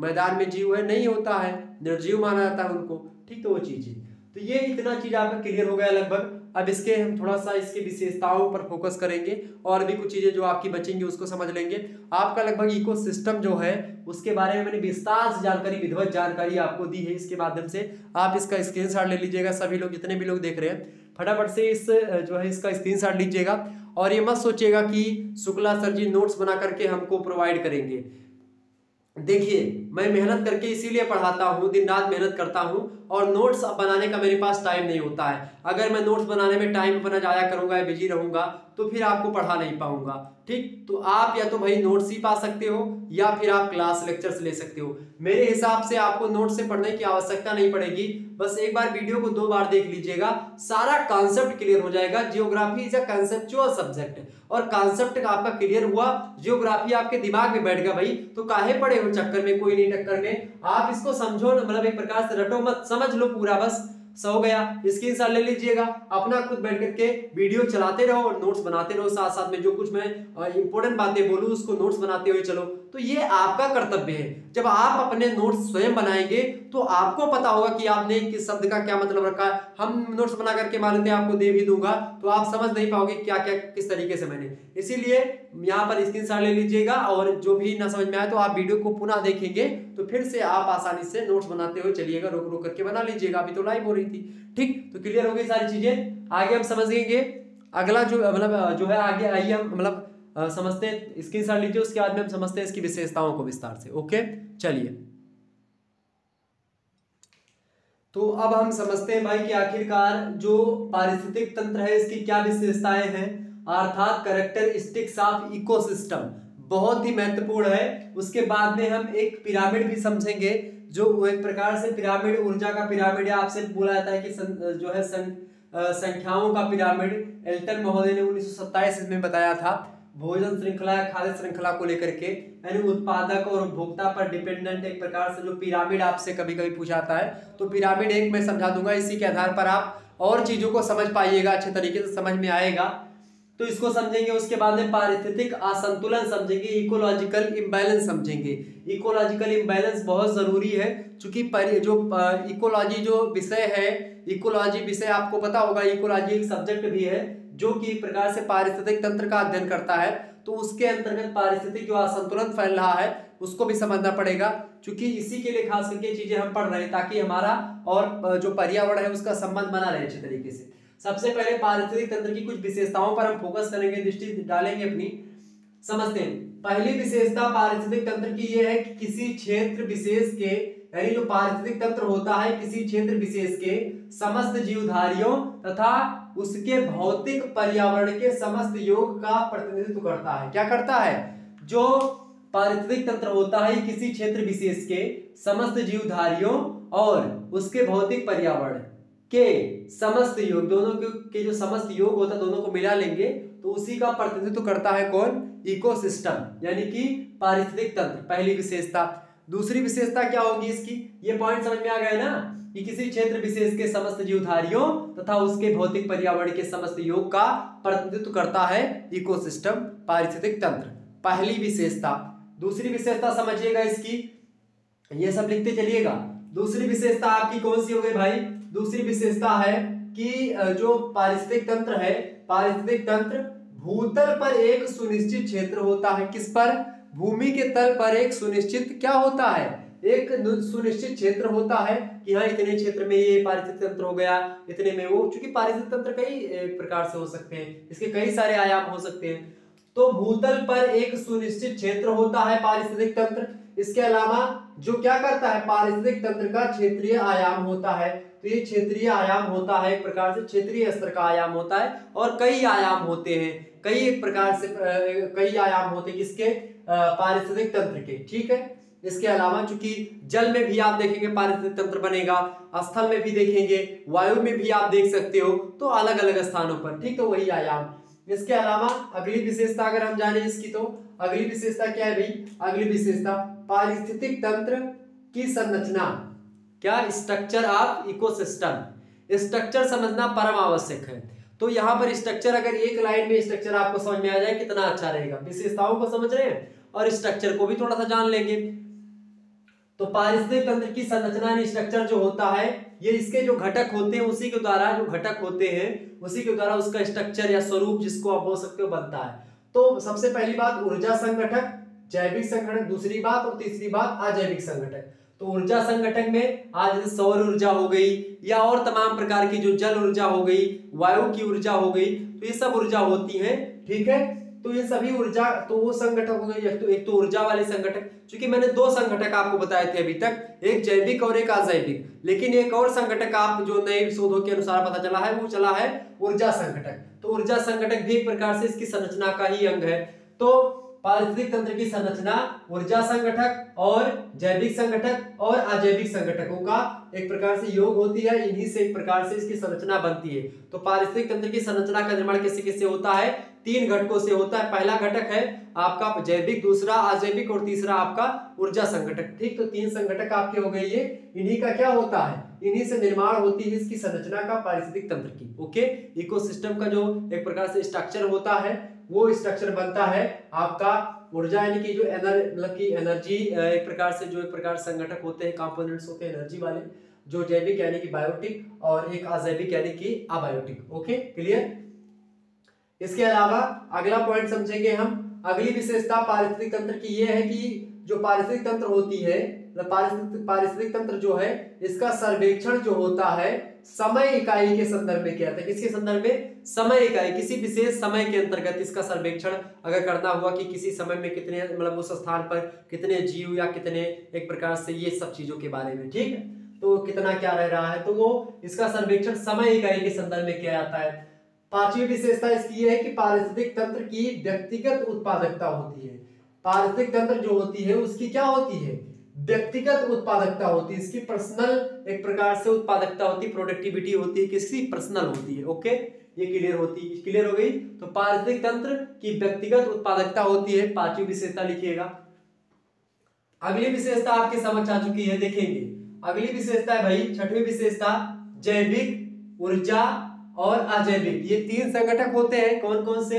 मैदान में जीव है नहीं होता है, निर्जीव माना जाता है उनको। ठीक, तो वो चीजें, तो ये इतना चीज आपका क्लियर हो गया लगभग। अब इसके हम थोड़ा सा इसकी विशेषताओं पर फोकस करेंगे और भी कुछ चीजें जो आपकी बचेंगी उसको समझ लेंगे। आपका लगभग इकोसिस्टम जो है उसके बारे में मैंने विस्तार से जानकारी, विधिवत जानकारी आपको दी है, इसके माध्यम से आप इसका स्क्रीनशॉट ले लीजिएगा। सभी लोग जितने भी लोग देख रहे हैं फटाफट से इस जो है इसका स्क्रीनशॉट लीजिएगा और ये मत सोचिएगा कि शुक्ला सर जी नोट्स बना करके हमको प्रोवाइड करेंगे। देखिए, मैं मेहनत करके इसीलिए पढ़ाता हूँ, दिन रात मेहनत करता हूँ और नोट्स बनाने का मेरे पास टाइम नहीं होता है। अगर मैं नोट्स बनाने में टाइम अपना जाया करूँगा, बिजी रहूँगा, तो फिर आपको पढ़ा नहीं पाऊँगा। ठीक, तो आप या तो भाई नोट्स ही पा सकते हो या फिर आप क्लास लेक्चर्स ले सकते हो। मेरे हिसाब से आपको नोट्स से पढ़ने की आवश्यकता नहीं पड़ेगी, बस एक बार वीडियो को दो बार देख लीजिएगा, सारा कॉन्सेप्ट क्लियर हो जाएगा। Geography is a conceptual subject और कॉन्सेप्ट आपका क्लियर हुआ, जियोग्राफी आपके दिमाग में बैठ गया भाई, तो काहे पड़े हो चक्कर में, कोई नहीं टक्कर में, आप इसको समझो, मतलब एक प्रकार से रटो मत, समझ लो पूरा, बस सो गया। स्क्रीनशॉट ले लीजिएगा अपना, खुद बैठ करके वीडियो चलाते रहो और नोट्स बनाते रहो साथ साथ में, जो कुछ मैं इंपॉर्टेंट बातें बोलूँ उसको नोट्स बनाते हुए चलो, तो ये आपका कर्तव्य है। जब आप अपने नोट्स स्वयं बनाएंगे तो आपको पता होगा कि आपने किस शब्द का क्या मतलब रखा है। हम नोट्स बना करके मान लेते हैं आपको दे भी दूंगा तो आप समझ नहीं पाओगे क्या क्या किस तरीके से मैंने, इसीलिए यहाँ पर स्क्रीनशॉट ले लीजिएगा और जो भी ना समझ में आए तो आप वीडियो को पुनः देखेंगे तो फिर से आप आसानी से नोट्स बनाते हुए चलिएगा, रोक रोक करके बना लीजिएगा, अभी तो लाइव हो रही थी। ठीक, तो क्लियर हो गई सारी चीजें, आगे हम समझेंगे। अगला जो मतलब जो है आगे आइए हम मतलब Uh, समझते हैं, स्क्रीनशॉट लीजिए, उसके बाद में हम समझते हैं इसकी विशेषताओं को विस्तार से। ओके, चलिए, तो अब हम समझते हैं भाई कि आखिरकार जो पारिस्थितिक तंत्र है इसकी क्या विशेषताएं हैं, अर्थात कैरेक्टरिस्टिक्स ऑफ इकोसिस्टम बहुत ही महत्वपूर्ण है। उसके बाद में हम एक पिरामिड भी समझेंगे, जो एक प्रकार से पिरामिड, ऊर्जा का पिरामिड, आपसे बोला जाता है कि सं, जो है सं, संख्याओं का पिरामिड, एल्टन महोदय ने उन्नीस सौ सत्ताईस में बताया था। भोजन श्रृंखला या खाद्य श्रृंखला को लेकर के, यानी उत्पादक और उपभोक्ता पर डिपेंडेंट एक प्रकार से जो पिरामिड आपसे कभी कभी पूछा जाता है, तो पिरामिड एक मैं समझा दूंगा, इसी के आधार पर आप और चीज़ों को समझ पाइएगा, अच्छे तरीके से समझ में आएगा। तो इसको समझेंगे। उसके बाद में पारिस्थितिक असंतुलन समझेंगे, इकोलॉजिकल इम्बैलेंस समझेंगे। इकोलॉजिकल इम्बैलेंस बहुत ज़रूरी है क्योंकि जो इकोलॉजी जो विषय है, इकोलॉजी विषय आपको पता होगा, इकोलॉजी एक सब्जेक्ट भी है जो कि एक प्रकार से पारिस्थितिक तंत्र का अध्ययन करता है। तो उसके अंतर्गत पारिस्थितिक जो असंतुलन फैल रहा है उसको भी समझना पड़ेगा, क्योंकि इसी के लिए खास करके चीज़ें हम पढ़ रहे हैं ताकि हमारा और जो पर्यावरण है उसका संबंध बना रहे अच्छे तरीके से। सबसे पहले पारिस्थितिक तंत्र की कुछ विशेषताओं पर हम फोकस करेंगे, दृष्टि डालेंगे अपनी। समझते हैं, पहली विशेषता पारिस्थितिक तंत्र की यह है कि किसी क्षेत्र विशेष के, यानी जो पारिस्थितिक तंत्र होता है किसी क्षेत्र विशेष के समस्त जीवधारियों तथा उसके भौतिक पर्यावरण के समस्त योग का प्रतिनिधित्व करता है। क्या करता है? जो पारिस्थितिक तंत्र होता है किसी क्षेत्र विशेष के समस्त जीवधारियों और उसके भौतिक पर्यावरण के समस्त योग, दोनों के जो समस्त योग होता है दोनों को मिला लेंगे तो उसी का प्रतिनिधित्व करता है कौन? इकोसिस्टम, यानी कि पारिस्थितिक तंत्र। पहली विशेषता। दूसरी विशेषता क्या होगी इसकी? ये पॉइंट समझ में आ गया ना कि किसी क्षेत्र विशेष के समस्त जीवधारियों तथा उसके भौतिक पर्यावरण के समस्त योग का प्रतिनिधित्व करता है इकोसिस्टम, पारिस्थितिक तंत्र। पहली विशेषता। दूसरी विशेषता समझिएगा इसकी, ये सब लिखते चलिएगा। दूसरी विशेषता आपकी कौन सी हो गई भाई? दूसरी विशेषता है कि जो पारिस्थितिक तंत्र है, पारिस्थितिक तंत्र भूतल पर एक सुनिश्चित क्षेत्र होता है। किस पर? भूमि के तल पर एक सुनिश्चित क्या होता है? एक सुनिश्चित क्षेत्र होता है कि हाँ इतने क्षेत्र में ये पारिस्थितिक तंत्र हो गया, इतने में वो, क्योंकि पारिस्थितिक तंत्र कई प्रकार से हो सकते हैं, इसके कई सारे आयाम हो सकते हैं। तो भूतल पर एक सुनिश्चित क्षेत्र होता है पारिस्थितिक तंत्र। इसके अलावा जो क्या करता है, पारिस्थितिक तंत्र का क्षेत्रीय आयाम होता है। तो ये क्षेत्रीय आयाम होता है, एक प्रकार से क्षेत्रीय स्तर का आयाम होता है। और कई आयाम होते हैं, कई एक प्रकार से कई आयाम होते हैं किसके? पारिस्थितिक तंत्र के, ठीक है। इसके अलावा चूंकि जल में भी आप देखेंगे पारिस्थितिक तंत्र बनेगा, स्थल में भी देखेंगे, वायु में भी आप देख सकते हो, तो अलग अलग स्थानों पर, ठीक है, वही आयाम। इसके अलावा अगली विशेषता अगर हम जाने इसकी, तो अगली विशेषता क्या है भाई? अगली विशेषता पारिस्थितिक तंत्र की संरचना, क्या स्ट्रक्चर ऑफ इकोसिस्टम। स्ट्रक्चर समझना परम आवश्यक है। तो यहाँ पर स्ट्रक्चर, अगर एक लाइन में स्ट्रक्चर आपको समझ में आ जाए कितना अच्छा रहेगा। विशेषताओं को समझ रहे हैं और स्ट्रक्चर को भी थोड़ा सा जान लेंगे। तो पारिस्थितिक तंत्र की संरचना, स्ट्रक्चर जो होता है ये इसके जो घटक होते हैं उसी के द्वारा, जो घटक होते हैं उसी के द्वारा उसका स्ट्रक्चर या स्वरूप जिसको आप बोल सकते हो बनता है। तो सबसे पहली बात ऊर्जा संगठक, जैविक संगठक, दूसरी बात, और तीसरी बात अजैविक संगठक। तो ऊर्जा संगठन में आज सौर ऊर्जा हो गई या और तमाम प्रकार की जो जल ऊर्जा हो गई, वायु की ऊर्जा हो गई, तो ये सब ऊर्जा होती है, ठीक है। तो ये सभी ऊर्जा, तो वो संगठक हो गए, तो एक तो ऊर्जा वाले संगठक, क्योंकि मैंने दो संगठक आपको बताए थे अभी तक, एक जैविक और एक अजैविक, लेकिन एक और संगठक आप जो नए शोधों के अनुसार पता चला है वो चला है ऊर्जा संगठक। तो ऊर्जा संगठक भी एक प्रकार से इसकी संरचना का ही अंग है। तो पारिस्थितिक तंत्र की संरचना ऊर्जा संगठक और जैविक संगठक और अजैविक संगठकों का एक प्रकार से योग होती है, इन्हीं से एक प्रकार से इसकी संरचना बनती है। तो पारिस्थितिक तंत्र की संरचना का निर्माण किससे किससे होता है? तीन घटकों से होता है। पहला घटक है आपका जैविक, दूसरा अजैविक और तीसरा आपका ऊर्जा संगठक, ठीक। तो तीन संगठक आपके हो गए, ये इन्हीं का क्या होता है, इन्हीं से निर्माण होती है इसकी संरचना का, पारिस्थितिक तंत्र की, ओके। इकोसिस्टम का जो एक प्रकार से स्ट्रक्चर होता है वो स्ट्रक्चर बनता है आपका ऊर्जा, यानी कि जो एनर्जी, मतलब कि एनर्जी एक प्रकार से, जो एक प्रकार संगठक होते हैं, कंपोनेंट्स होते हैं एनर्जी वाले, जो जैविक यानी कि बायोटिक और एक अजैविक यानी कि अबायोटिक, ओके, क्लियर। इसके अलावा अगला पॉइंट समझेंगे हम। अगली विशेषता पारिस्थितिक तंत्र की ये है कि जो पारिस्थितिक तंत्र होती है, पारिस्थितिक पारिस्थितिक तंत्र जो है इसका सर्वेक्षण जो होता है समय इकाई के संदर्भ में किया जाता है। किसके संदर्भ में? समय इकाई, किसी विशेष समय के अंतर्गत इसका सर्वेक्षण अगर करना हुआ कि किसी समय में कितने, मतलब उस स्थान पर कितने जीव या कितने एक प्रकार से ये सब चीजों के बारे में, ठीक है, तो कितना क्या रह रहा है, तो वो इसका सर्वेक्षण समय इकाई के संदर्भ में किया जाता है। पांचवी विशेषता इसकी है कि पारिस्थितिक तंत्र की व्यक्तिगत उत्पादकता होती है। पारिस्थितिक तंत्र जो होती है उसकी क्या होती है? व्यक्तिगत उत्पादकता होती है, इसकी पर्सनल एक प्रकार से उत्पादकता होती है, प्रोडक्टिविटी होती है, किसी पर्सनल होती है, ओके, ये क्लियर होती है, क्लियर हो गई। तो पारिस्थितिक तंत्र की व्यक्तिगत उत्पादकता होती है, पांचवी विशेषता लिखिएगा। अगली विशेषता आपके समझ आ चुकी है, देखेंगे। अगली विशेषता है भाई छठवीं विशेषता, जैविक, ऊर्जा और अजैविक, ये तीन संगठक होते हैं। कौन कौन से?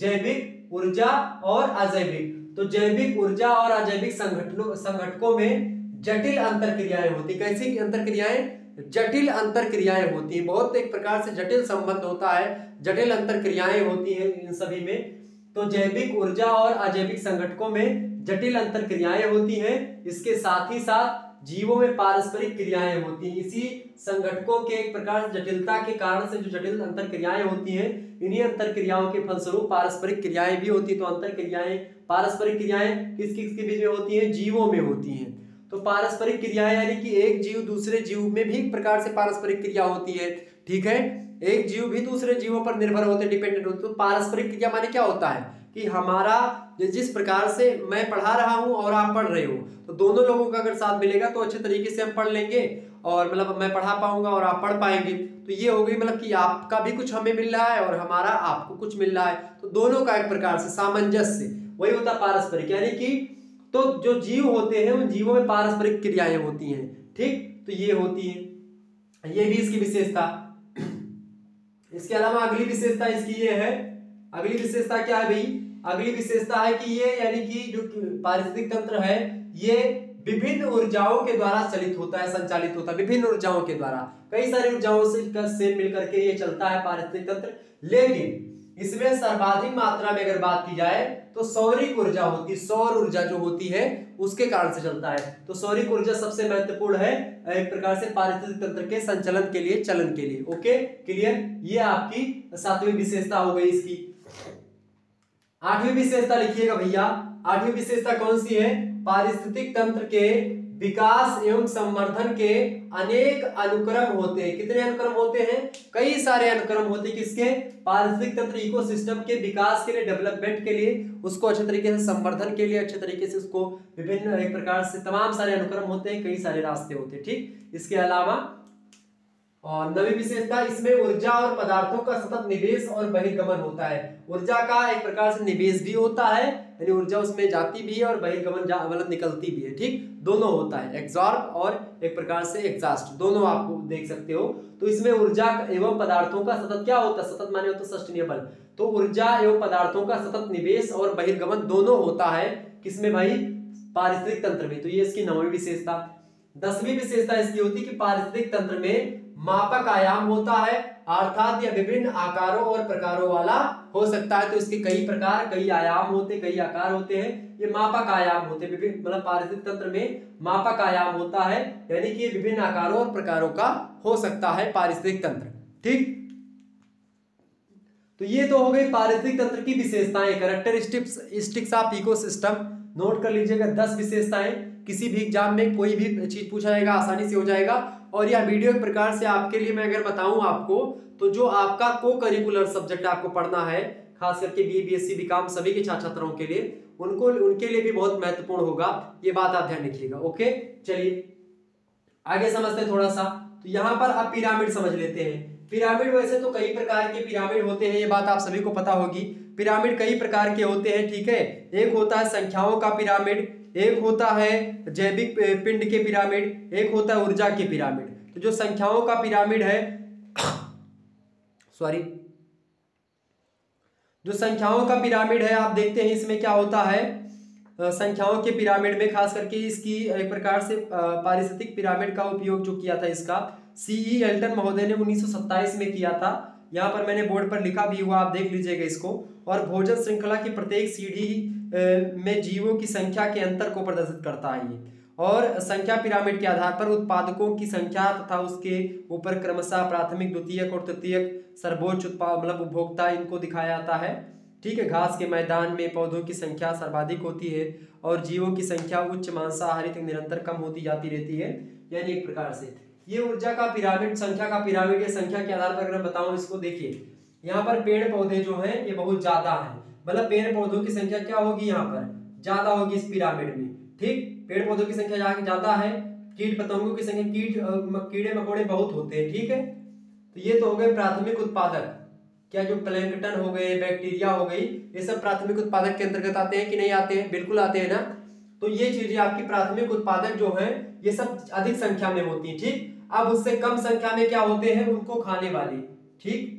जैविक, ऊर्जा और अजैविक। तो जैविक, ऊर्जा और अजैविक संगठनों संगठकों में जटिल अंतर क्रियाएं होती। कैसी अंतर क्रियाएं? जटिल अंतर क्रियाएं होती है। बहुत एक प्रकार से जटिल संबंध होता है, जटिल अंतर क्रियाएं होती है इन सभी में। तो जैविक, ऊर्जा और अजैविक संगठकों में जटिल अंतर क्रियाएं होती हैं। इसके साथ ही साथ जीवों में पारस्परिक क्रियाएं होती हैं। इसी संगठकों के एक प्रकार जटिलता के कारण से जो जटिल अंतर क्रियाएं होती हैं, इन्हीं अंतर क्रियाओं के फलस्वरूप पारस्परिक क्रियाएं भी होती है। तो अंतर क्रियाएं, पारस्परिक क्रियाएं किस किस के बीच में होती हैं? जीवों में होती हैं। तो पारस्परिक क्रियाएं यानी कि एक जीव दूसरे जीव में भी एक प्रकार से पारस्परिक क्रिया होती है। ठीक है, एक जीव भी दूसरे जीवों पर निर्भर होते, डिपेंडेंट होते। तो पारस्परिक क्रिया माने क्या होता है कि हमारा जिस प्रकार से मैं पढ़ा रहा हूँ और आप पढ़ रहे हो, तो दोनों लोगों का अगर साथ मिलेगा तो अच्छे तरीके से हम पढ़ लेंगे, और मतलब मैं पढ़ा पाऊंगा और आप पढ़ पाएंगे। तो ये हो गई मतलब कि आपका भी कुछ हमें मिल रहा है और हमारा आपको कुछ मिल रहा है। तो दोनों का एक प्रकार से सामंजस्य, वही होता है पारस्परिक। यानी कि तो जो जीव होते हैं उन जीवों में पारस्परिक क्रियाएं होती हैं। ठीक, तो ये होती है, ये भी इसकी विशेषता। इसके अलावा अगली विशेषता इसकी ये है, अगली विशेषता क्या है भाई? अगली विशेषता है कि ये यानी कि जो पारिस्थितिक तंत्र है ये विभिन्न ऊर्जाओं के द्वारा चलित होता है, संचालित होता है। विभिन्न ऊर्जाओं के द्वारा, कई सारी ऊर्जाओं से से मिलकर के ये चलता है पारिस्थितिक तंत्र। लेकिन इसमें सर्वाधिक मात्रा में अगर बात की जाए तो सौरिक ऊर्जा होती है, सौर ऊर्जा जो होती है उसके कारण से चलता है। तो सौरिक ऊर्जा सबसे महत्वपूर्ण है एक प्रकार से पारिस्थितिक तंत्र के संचलन के लिए, चलन के लिए। Okay, clear? ये आपकी सातवीं विशेषता हो गई इसकी। आठवीं विशेषता लिखिएगा भैया। आठवीं विशेषता कौन सी है? पारिस्थितिक तंत्र के विकास एवं संवर्धन के अनेक अनुक्रम होते हैं। कितने अनुक्रम होते हैं? कई सारे अनुक्रम होते हैं। किसके? पारिस्थितिक तंत्र इकोसिस्टम के विकास के लिए, डेवलपमेंट के लिए, उसको अच्छे तरीके से संवर्धन के लिए, अच्छे तरीके से उसको विभिन्न एक प्रकार से तमाम सारे अनुक्रम होते हैं, कई सारे रास्ते होते हैं। ठीक, इसके अलावा और नवी विशेषता, इसमें ऊर्जा और पदार्थों का सतत निवेश और बहिर्गमन होता है। ऊर्जा का एक प्रकार से निवेश भी होता है, यानी ऊर्जा उसमें जाती भी है और बहिर्गमन मतलब निकलती भी है। ठीक, दोनों होता है, एग्जॉर्ब और एक प्रकार से एग्जॉस्ट, दोनों आप देख सकते हो। तो इसमें ऊर्जा एवं पदार्थों का सतत क्या होता है? सतत माने होता है सस्टेनेबल। तो ऊर्जा एवं पदार्थों का सतत निवेश और बहिर्गमन दोनों होता है। किसमें भाई? पारिस्थितिक तंत्र में। तो ये इसकी नौवीं विशेषता। दसवीं विशेषता इसकी होती है कि पारिस्थितिक तंत्र में मापक आयाम होता है, अर्थात यह विभिन्न आकारों और प्रकारों वाला हो सकता है। तो इसके कई प्रकार, कई आयाम होते, कई आकार होते हैं। ये मापक आयाम होते, विभिन्न मतलब पारिस्थितिक तंत्र में मापक आयाम होता है, यानी कि ये विभिन्न आकारों और प्रकारों का हो सकता है पारिस्थितिक तंत्र। ठीक, तो ये तो हो गई पारिस्थितिक तंत्र की विशेषताएं, कैरेक्टरिस्टिक्स ऑफ इकोसिस्टम। नोट कर लीजिएगा दस विशेषताएं। किसी भी एग्जाम में कोई भी चीज पूछा जाएगा, आसानी से हो जाएगा। और यह वीडियो एक प्रकार से आपके लिए, मैं अगर बताऊं आपको, तो जो आपका को करिकुलर सब्जेक्ट आपको पढ़ना है, खास करके B B S C B काम सभी के छात्र छात्राओं के लिए, उनको उनके लिए भी बहुत महत्वपूर्ण होगा। ये बात आप ध्यान रखिएगा। ओके, चलिए आगे समझते हैं थोड़ा सा। तो यहाँ पर आप पिरामिड समझ लेते हैं। पिरामिड, वैसे तो कई प्रकार के पिरामिड होते हैं, ये बात आप सभी को पता होगी। पिरामिड कई प्रकार के होते हैं। ठीक है, एक होता है संख्याओं का पिरामिड, एक होता है जैविक पिंड के पिरामिड, एक होता है ऊर्जा के पिरामिड। तो जो संख्याओं का पिरामिड है, सॉरी, जो संख्याओं का पिरामिड है, आप देखते हैं इसमें क्या होता है। संख्याओं के पिरामिड में खास करके इसकी एक प्रकार से पारिस्थितिक पिरामिड का उपयोग जो किया था, इसका सीई एल्टन महोदय ने उन्नीस सौ सत्ताईस में किया था। यहाँ पर मैंने बोर्ड पर लिखा भी हुआ, आप देख लीजिएगा इसको। और भोजन श्रृंखला की प्रत्येक सीढ़ी में जीवों की संख्या के अंतर को प्रदर्शित करता है ये। और संख्या पिरामिड के आधार पर उत्पादकों की संख्या तथा उसके ऊपर क्रमशः प्राथमिक, द्वितीयक और तृतीयक, सर्वोच्च उत्पाद मतलब उपभोक्ता, इनको दिखाया जाता है। ठीक है, घास के मैदान में पौधों की संख्या सर्वाधिक होती है और जीवों की संख्या उच्च मांसाहारी तक निरंतर कम होती जाती रहती है। यानी एक प्रकार से ये ऊर्जा का पिरामिड, संख्या का पिरामिड, या संख्या के आधार पर अगर बताऊं इसको, देखिए यहाँ पर पेड़ पौधे जो हैं ये बहुत ज्यादा हैं, मतलब पेड़ पौधों की संख्या क्या होगी यहाँ पर? ज्यादा होगी इस पिरामिड में। ठीक, पेड़ पौधों की संख्या यहाँ ज्यादा है। कीट पतंगों की संख्या, कीट कीड़े मकोड़े बहुत होते हैं। ठीक है, तो ये तो हो गए प्राथमिक उत्पादक, क्या जो प्लैंकटन हो गए, बैक्टीरिया हो गई, ये सब प्राथमिक उत्पादक के अंतर्गत आते हैं कि नहीं आते हैं? बिल्कुल आते हैं ना। तो ये चीजें आपकी प्राथमिक उत्पादक जो है ये सब अधिक संख्या में होती है। ठीक, अब उससे कम संख्या में क्या होते हैं? उनको खाने वाले। ठीक,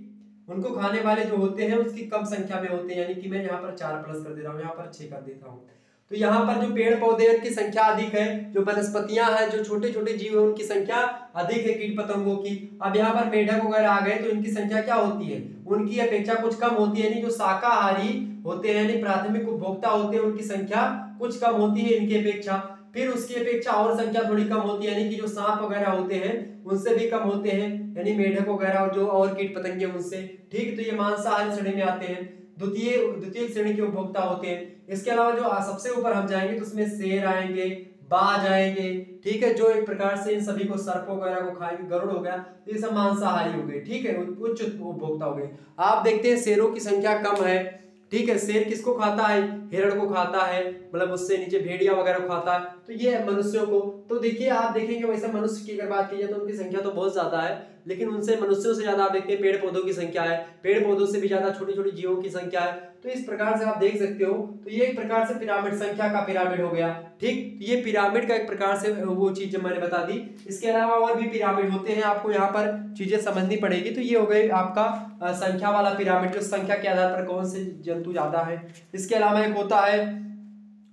उनको खाने वाले जो होते हैं उसकी कम संख्या में होते हैं, यानी कि मैं यहाँ पर चार प्लस कर देता हूँ, यहाँ पर छः कर देता हूँ। तो यहाँ पर जो पेड़ पौधे की संख्या अधिक है, जो वनस्पतियां हैं, जो छोटे छोटे जीव हैं उनकी संख्या अधिक है कीट पतंगों की। अब यहाँ पर मेढक वगैरह आ गए तो इनकी संख्या क्या होती है, उनकी अपेक्षा कुछ कम होती है, यानी जो शाकाहारी होते हैं यानी प्राथमिक उपभोक्ता होते हैं उनकी संख्या कुछ कम होती है इनकी अपेक्षा। फिर उसकी अपेक्षा और संख्या थोड़ी कम होती है, यानी कि जो सांप वगैरह होते हैं उनसे भी कम होते हैं, यानी मेढक वगैरह और जो और कीट पतंगे उनसे। ठीक, तो ये मांसाहारी श्रेणी में आते हैं, द्वितीय द्वितीय श्रेणी के उपभोक्ता होते हैं। इसके अलावा जो सबसे ऊपर हम जाएंगे तो उसमें शेर आएंगे, बाज आएंगे, ठीक है, जो एक प्रकार से इन सभी को सर्पों वगैरह को खाएंगे, गरुड़ हो गया, तो ये सब मांसाहारी हो गए, ठीक है, उच्च उपभोक्ता हो गए। आप देखते हैं शेरों की संख्या कम है, ठीक है, शेर किसको खाता है, हिरण को खाता है, मतलब उससे नीचे भेड़िया वगैरह को खाता है, तो ये मनुष्यों को। तो देखिए आप देखेंगे वैसे मनुष्य की अगर बात की जाए तो उनकी संख्या तो बहुत ज्यादा है, लेकिन उनसे मनुष्यों से ज्यादा आप देखते हैं पेड़ पौधों की संख्या है, पेड़ पौधों से भी ज्यादा छोटे छोटे जीवों की संख्या है। तो इस प्रकार से आप देख सकते हो, तो ये एक प्रकार से पिरामिड संख्या का पिरामिड हो गया। ठीक, ये पिरामिड का एक प्रकार से वो चीज मैंने बता दी। इसके अलावा और भी पिरामिड होते हैं, आपको यहाँ पर चीजें समझनी पड़ेगी। तो ये हो गए आपका संख्या वाला पिरामिड, तो संख्या के आधार पर कौन से जंतु ज्यादा है। इसके अलावा एक होता है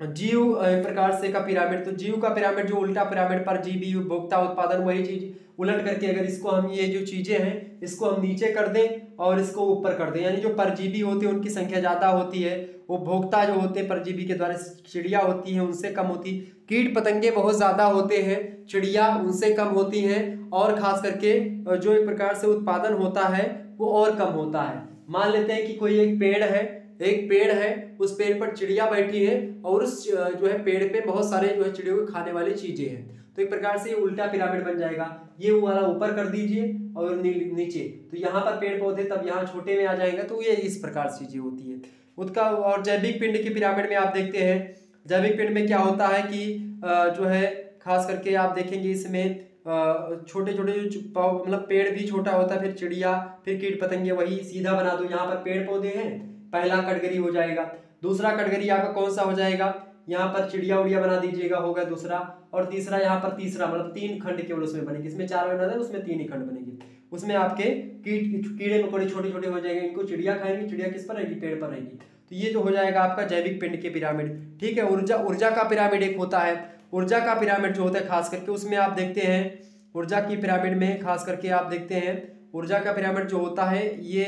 जीव एक प्रकार से का पिरामिड, तो जीव का पिरामिड जो उल्टा पिरामिड पर जीवी उपभोक्ता उत्पादन वही चीज उलट करके अगर इसको हम ये जो चीजें हैं इसको हम नीचे कर दें और इसको ऊपर कर दें, यानी जो परजीवी होते हैं उनकी संख्या ज़्यादा होती है, उपभोक्ता जो होते हैं परजीवी के द्वारा चिड़िया होती है उनसे कम होती, कीट पतंगे बहुत ज़्यादा होते हैं, चिड़िया उनसे कम होती हैं, और ख़ास करके जो एक प्रकार से उत्पादन होता है वो और कम होता है। मान लेते हैं कि कोई एक पेड़ है, एक पेड़ है, उस पेड़ पर चिड़िया बैठी है और उस जो है पेड़ पे बहुत सारे जो है चिड़ियों को खाने वाली चीजें हैं, तो एक प्रकार से ये उल्टा पिरामिड बन जाएगा। ये वाला ऊपर कर दीजिए और नी, नीचे, तो यहाँ पर पेड़ पौधे तब यहाँ छोटे में आ जाएगा, तो ये इस प्रकार से चीजें होती है उसका। और जैविक पिंड के पिरामिड में आप देखते हैं, जैविक पिंड में क्या होता है कि जो है खास करके आप देखेंगे इसमें छोटे छोटे जो मतलब पेड़ भी छोटा होता है, फिर चिड़िया, फिर कीट पतंगे, वही सीधा बना दो, यहाँ पर पेड़ पौधे हैं, पहला कैटेगरी हो जाएगा। दूसरा कैटेगरी आपका कौन सा हो जाएगा, यहाँ पर चिड़िया उड़िया बना दीजिएगा, होगा दूसरा। और तीसरा यहाँ पर तीसरा, मतलब तीन खंड केवल उसमें बनेंगे, इसमें चार बना था उसमें तीन ही खंड बनेंगे। उसमें आपके कीट कीड़े मकोड़े छोटे छोटे हो जाएंगे, इनको चिड़िया खाएंगी, चिड़िया किस पर रहेगी, पेड़ पर रहेगी। तो ये जो हो जाएगा आपका जैविक पिंड के पिरामिड। ठीक है, ऊर्जा ऊर्जा का पिरामिड एक होता है, ऊर्जा का पिरामिड जो होता है खास करके उसमें आप देखते हैं, ऊर्जा की पिरामिड में खास करके आप देखते हैं ऊर्जा का पिरामिड जो होता है ये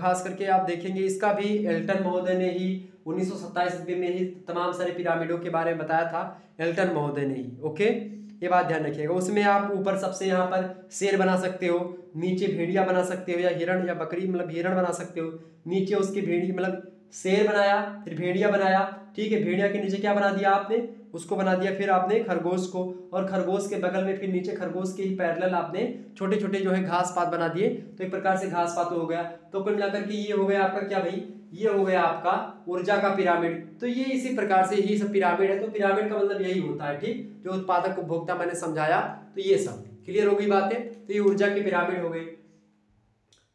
खास करके आप देखेंगे, इसका भी एल्टन महोदय ने ही उन्नीस सौ सत्ताईस ईस्वी में ही तमाम सारे पिरामिडों के बारे में बताया था, एल्टन महोदय ने ही। ओके, ये बात ध्यान रखिएगा। उसमें आप ऊपर सबसे यहाँ पर शेर बना सकते हो, नीचे भेड़िया बना सकते हो, या हिरण या बकरी मतलब हिरण बना सकते हो, नीचे उसकी भेड़ी मतलब शेर बनाया, फिर भेड़िया बनाया, ठीक है, भेड़िया के नीचे क्या बना दिया आपने, उसको बना दिया, फिर आपने खरगोश को, और खरगोश के बगल में फिर नीचे खरगोश के ही पैरेलल आपने छोटे छोटे जो है घास पात बना दिए, तो एक प्रकार से घास पात हो गया। तो कुल मिलाकर के ये हो गया आपका क्या भाई, ये हो गया आपका ऊर्जा का पिरामिड। तो ये इसी प्रकार से यही सब पिरामिड है। तो पिरामिड का मतलब यही होता है, ठीक, जो उत्पादक उपभोक्ता मैंने समझाया, तो ये सब क्लियर हो गई बातें। तो ये ऊर्जा के पिरामिड हो गए।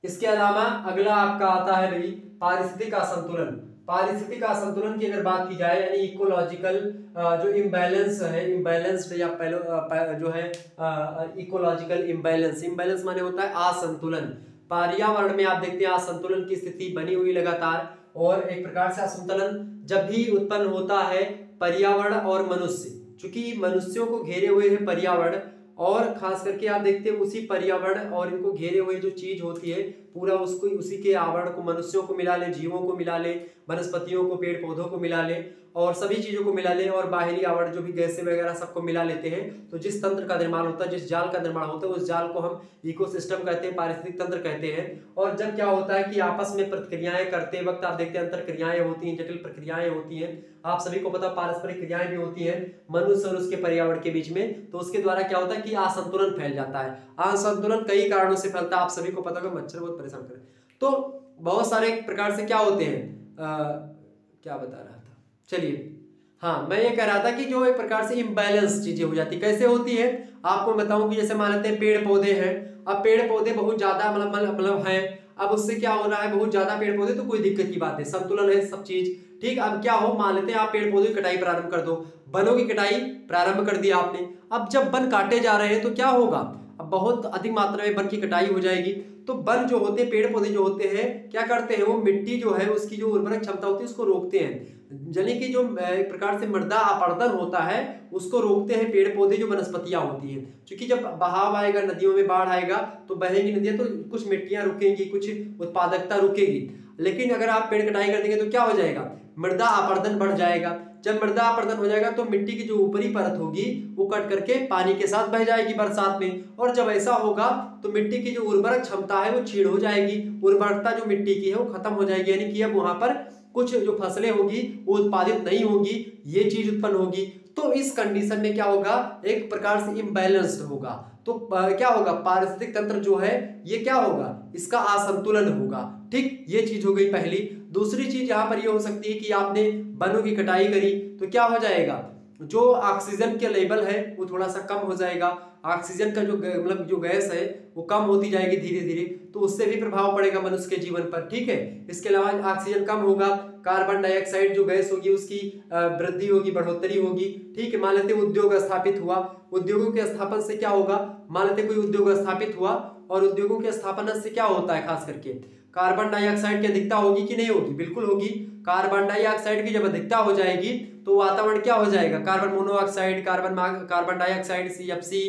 इसके अलावा अगला आपका आता है भाई पारिस्थितिक असंतुलन। पारिस्थितिक असंतुलन की अगर बात की जाए, यानी इकोलॉजिकल जो इम्बैलेंस है, इम्बैलेंस्ड या जो है इकोलॉजिकल इम्बैलेंस, इम्बैलेंस माने होता है असंतुलन। पर्यावरण में आप देखते हैं असंतुलन की स्थिति बनी हुई लगातार, और एक प्रकार से असंतुलन जब भी उत्पन्न होता है पर्यावरण और मनुष्य, चूंकि मनुष्यों को घेरे हुए है पर्यावरण, और खास करके आप देखते हैं उसी पर्यावरण और इनको घेरे हुए जो चीज होती है पूरा उसको उसी के आवरण को मनुष्यों को मिला लें, जीवों को मिला लें, वनस्पतियों को, पेड़ पौधों को मिला लें, और सभी चीज़ों को मिला लें, और बाहरी आवरण जो भी गैसें वगैरह सबको मिला लेते हैं, तो जिस तंत्र का निर्माण होता है, जिस जाल का निर्माण होता है, उस जाल को हम इकोसिस्टम कहते हैं, पारिस्थितिक तंत्र कहते हैं। और जब क्या होता है कि आपस में प्रतिक्रियाएं करते वक्त आप देखते हैं अंतर क्रियाएं होती हैं, जटिल प्रक्रियाएं होती हैं, आप सभी को पता पारस्परिक क्रियाएं भी होती हैं मनुष्य और उसके पर्यावरण के बीच में, तो उसके द्वारा क्या होता है कि असंतुलन फैल जाता है। असंतुलन कई कारणों से फैलता है, आप सभी को पता होगा, मच्छर बहुत परेशान करें, तो बहुत सारे प्रकार से क्या होते हैं, क्या बता रहा था, चलिए हाँ, मैं ये कह रहा था कि जो एक प्रकार से इम्बैलेंस चीजें हो जाती, कैसे होती है आपको बताऊं कि जैसे मान लेते हैं पेड़ पौधे हैं, अब पेड़ पौधे बहुत ज्यादा मतलब मतलब हैं, अब उससे क्या हो रहा है, बहुत ज्यादा पेड़ पौधे तो कोई दिक्कत की बात है, संतुलन है सब चीज, ठीक। अब क्या हो, मान लेते हैं आप पेड़ पौधे की कटाई प्रारंभ कर दो, वनों की कटाई प्रारंभ कर दिया आपने, अब जब वन काटे जा रहे हैं तो क्या होगा, अब बहुत अधिक मात्रा में वन की कटाई हो जाएगी, तो वन जो होते हैं, पेड़ पौधे जो होते हैं, क्या करते हैं, वो मिट्टी जो है उसकी जो उर्वरक क्षमता होती है उसको रोकते हैं, यानी कि जो एक प्रकार से मृदा अपरदन होता है उसको रोकते हैं पेड़ पौधे, जो वनस्पतियां होती हैं। क्योंकि जब बहाव आएगा, नदियों में बाढ़ आएगा तो बहेगी नदियां, तो कुछ मिट्टियां रुकेंगी, कुछ उत्पादकता रुकेगी। लेकिन अगर आप पेड़ कटाई कर देंगे तो क्या हो जाएगा, मृदा अपरदन बढ़ जाएगा। जब मृदा अपरदन हो जाएगा तो मिट्टी की जो ऊपरी परत होगी वो कट करके पानी के साथ बह जाएगी बरसात में, और जब ऐसा होगा तो मिट्टी की जो उर्वरक क्षमता है वो छीड़ हो जाएगी, उर्वरकता जो मिट्टी की है वो खत्म हो जाएगी, यानी कि अब वहां पर कुछ जो फसलें होगी वो उत्पादित नहीं होगी, ये चीज उत्पन्न होगी। तो इस कंडीशन में क्या होगा, एक प्रकार से इम्बैलेंस्ड होगा। तो क्या होगा, पारिस्थितिक तंत्र जो है ये क्या होगा, इसका असंतुलन होगा। ठीक, ये चीज हो गई पहली। दूसरी चीज यहाँ पर ये हो सकती है कि आपने वनों की कटाई करी तो क्या हो जाएगा, जो ऑक्सीजन के लेवल है वो थोड़ा सा कम हो जाएगा, ऑक्सीजन का जो मतलब जो गैस है वो कम होती जाएगी धीरे धीरे, तो उससे भी प्रभाव पड़ेगा मनुष्य के जीवन पर। ठीक है, इसके अलावा ऑक्सीजन कम होगा, कार्बन डाइऑक्साइड जो गैस होगी उसकी वृद्धि होगी, बढ़ोतरी होगी। ठीक है, मान लेते उद्योग स्थापित हुआ, उद्योगों के स्थापन से क्या होगा, मान लेते कोई उद्योग स्थापित हुआ, और उद्योगों के स्थापना से क्या होता है, खास करके कार्बन डाइऑक्साइड की अधिकता होगी कि नहीं होगी, बिल्कुल होगी। कार्बन डाइऑक्साइड की जब अधिकता हो जाएगी तो वातावरण क्या हो जाएगा, carbon monoxide, carbon carbon dioxide, C F C,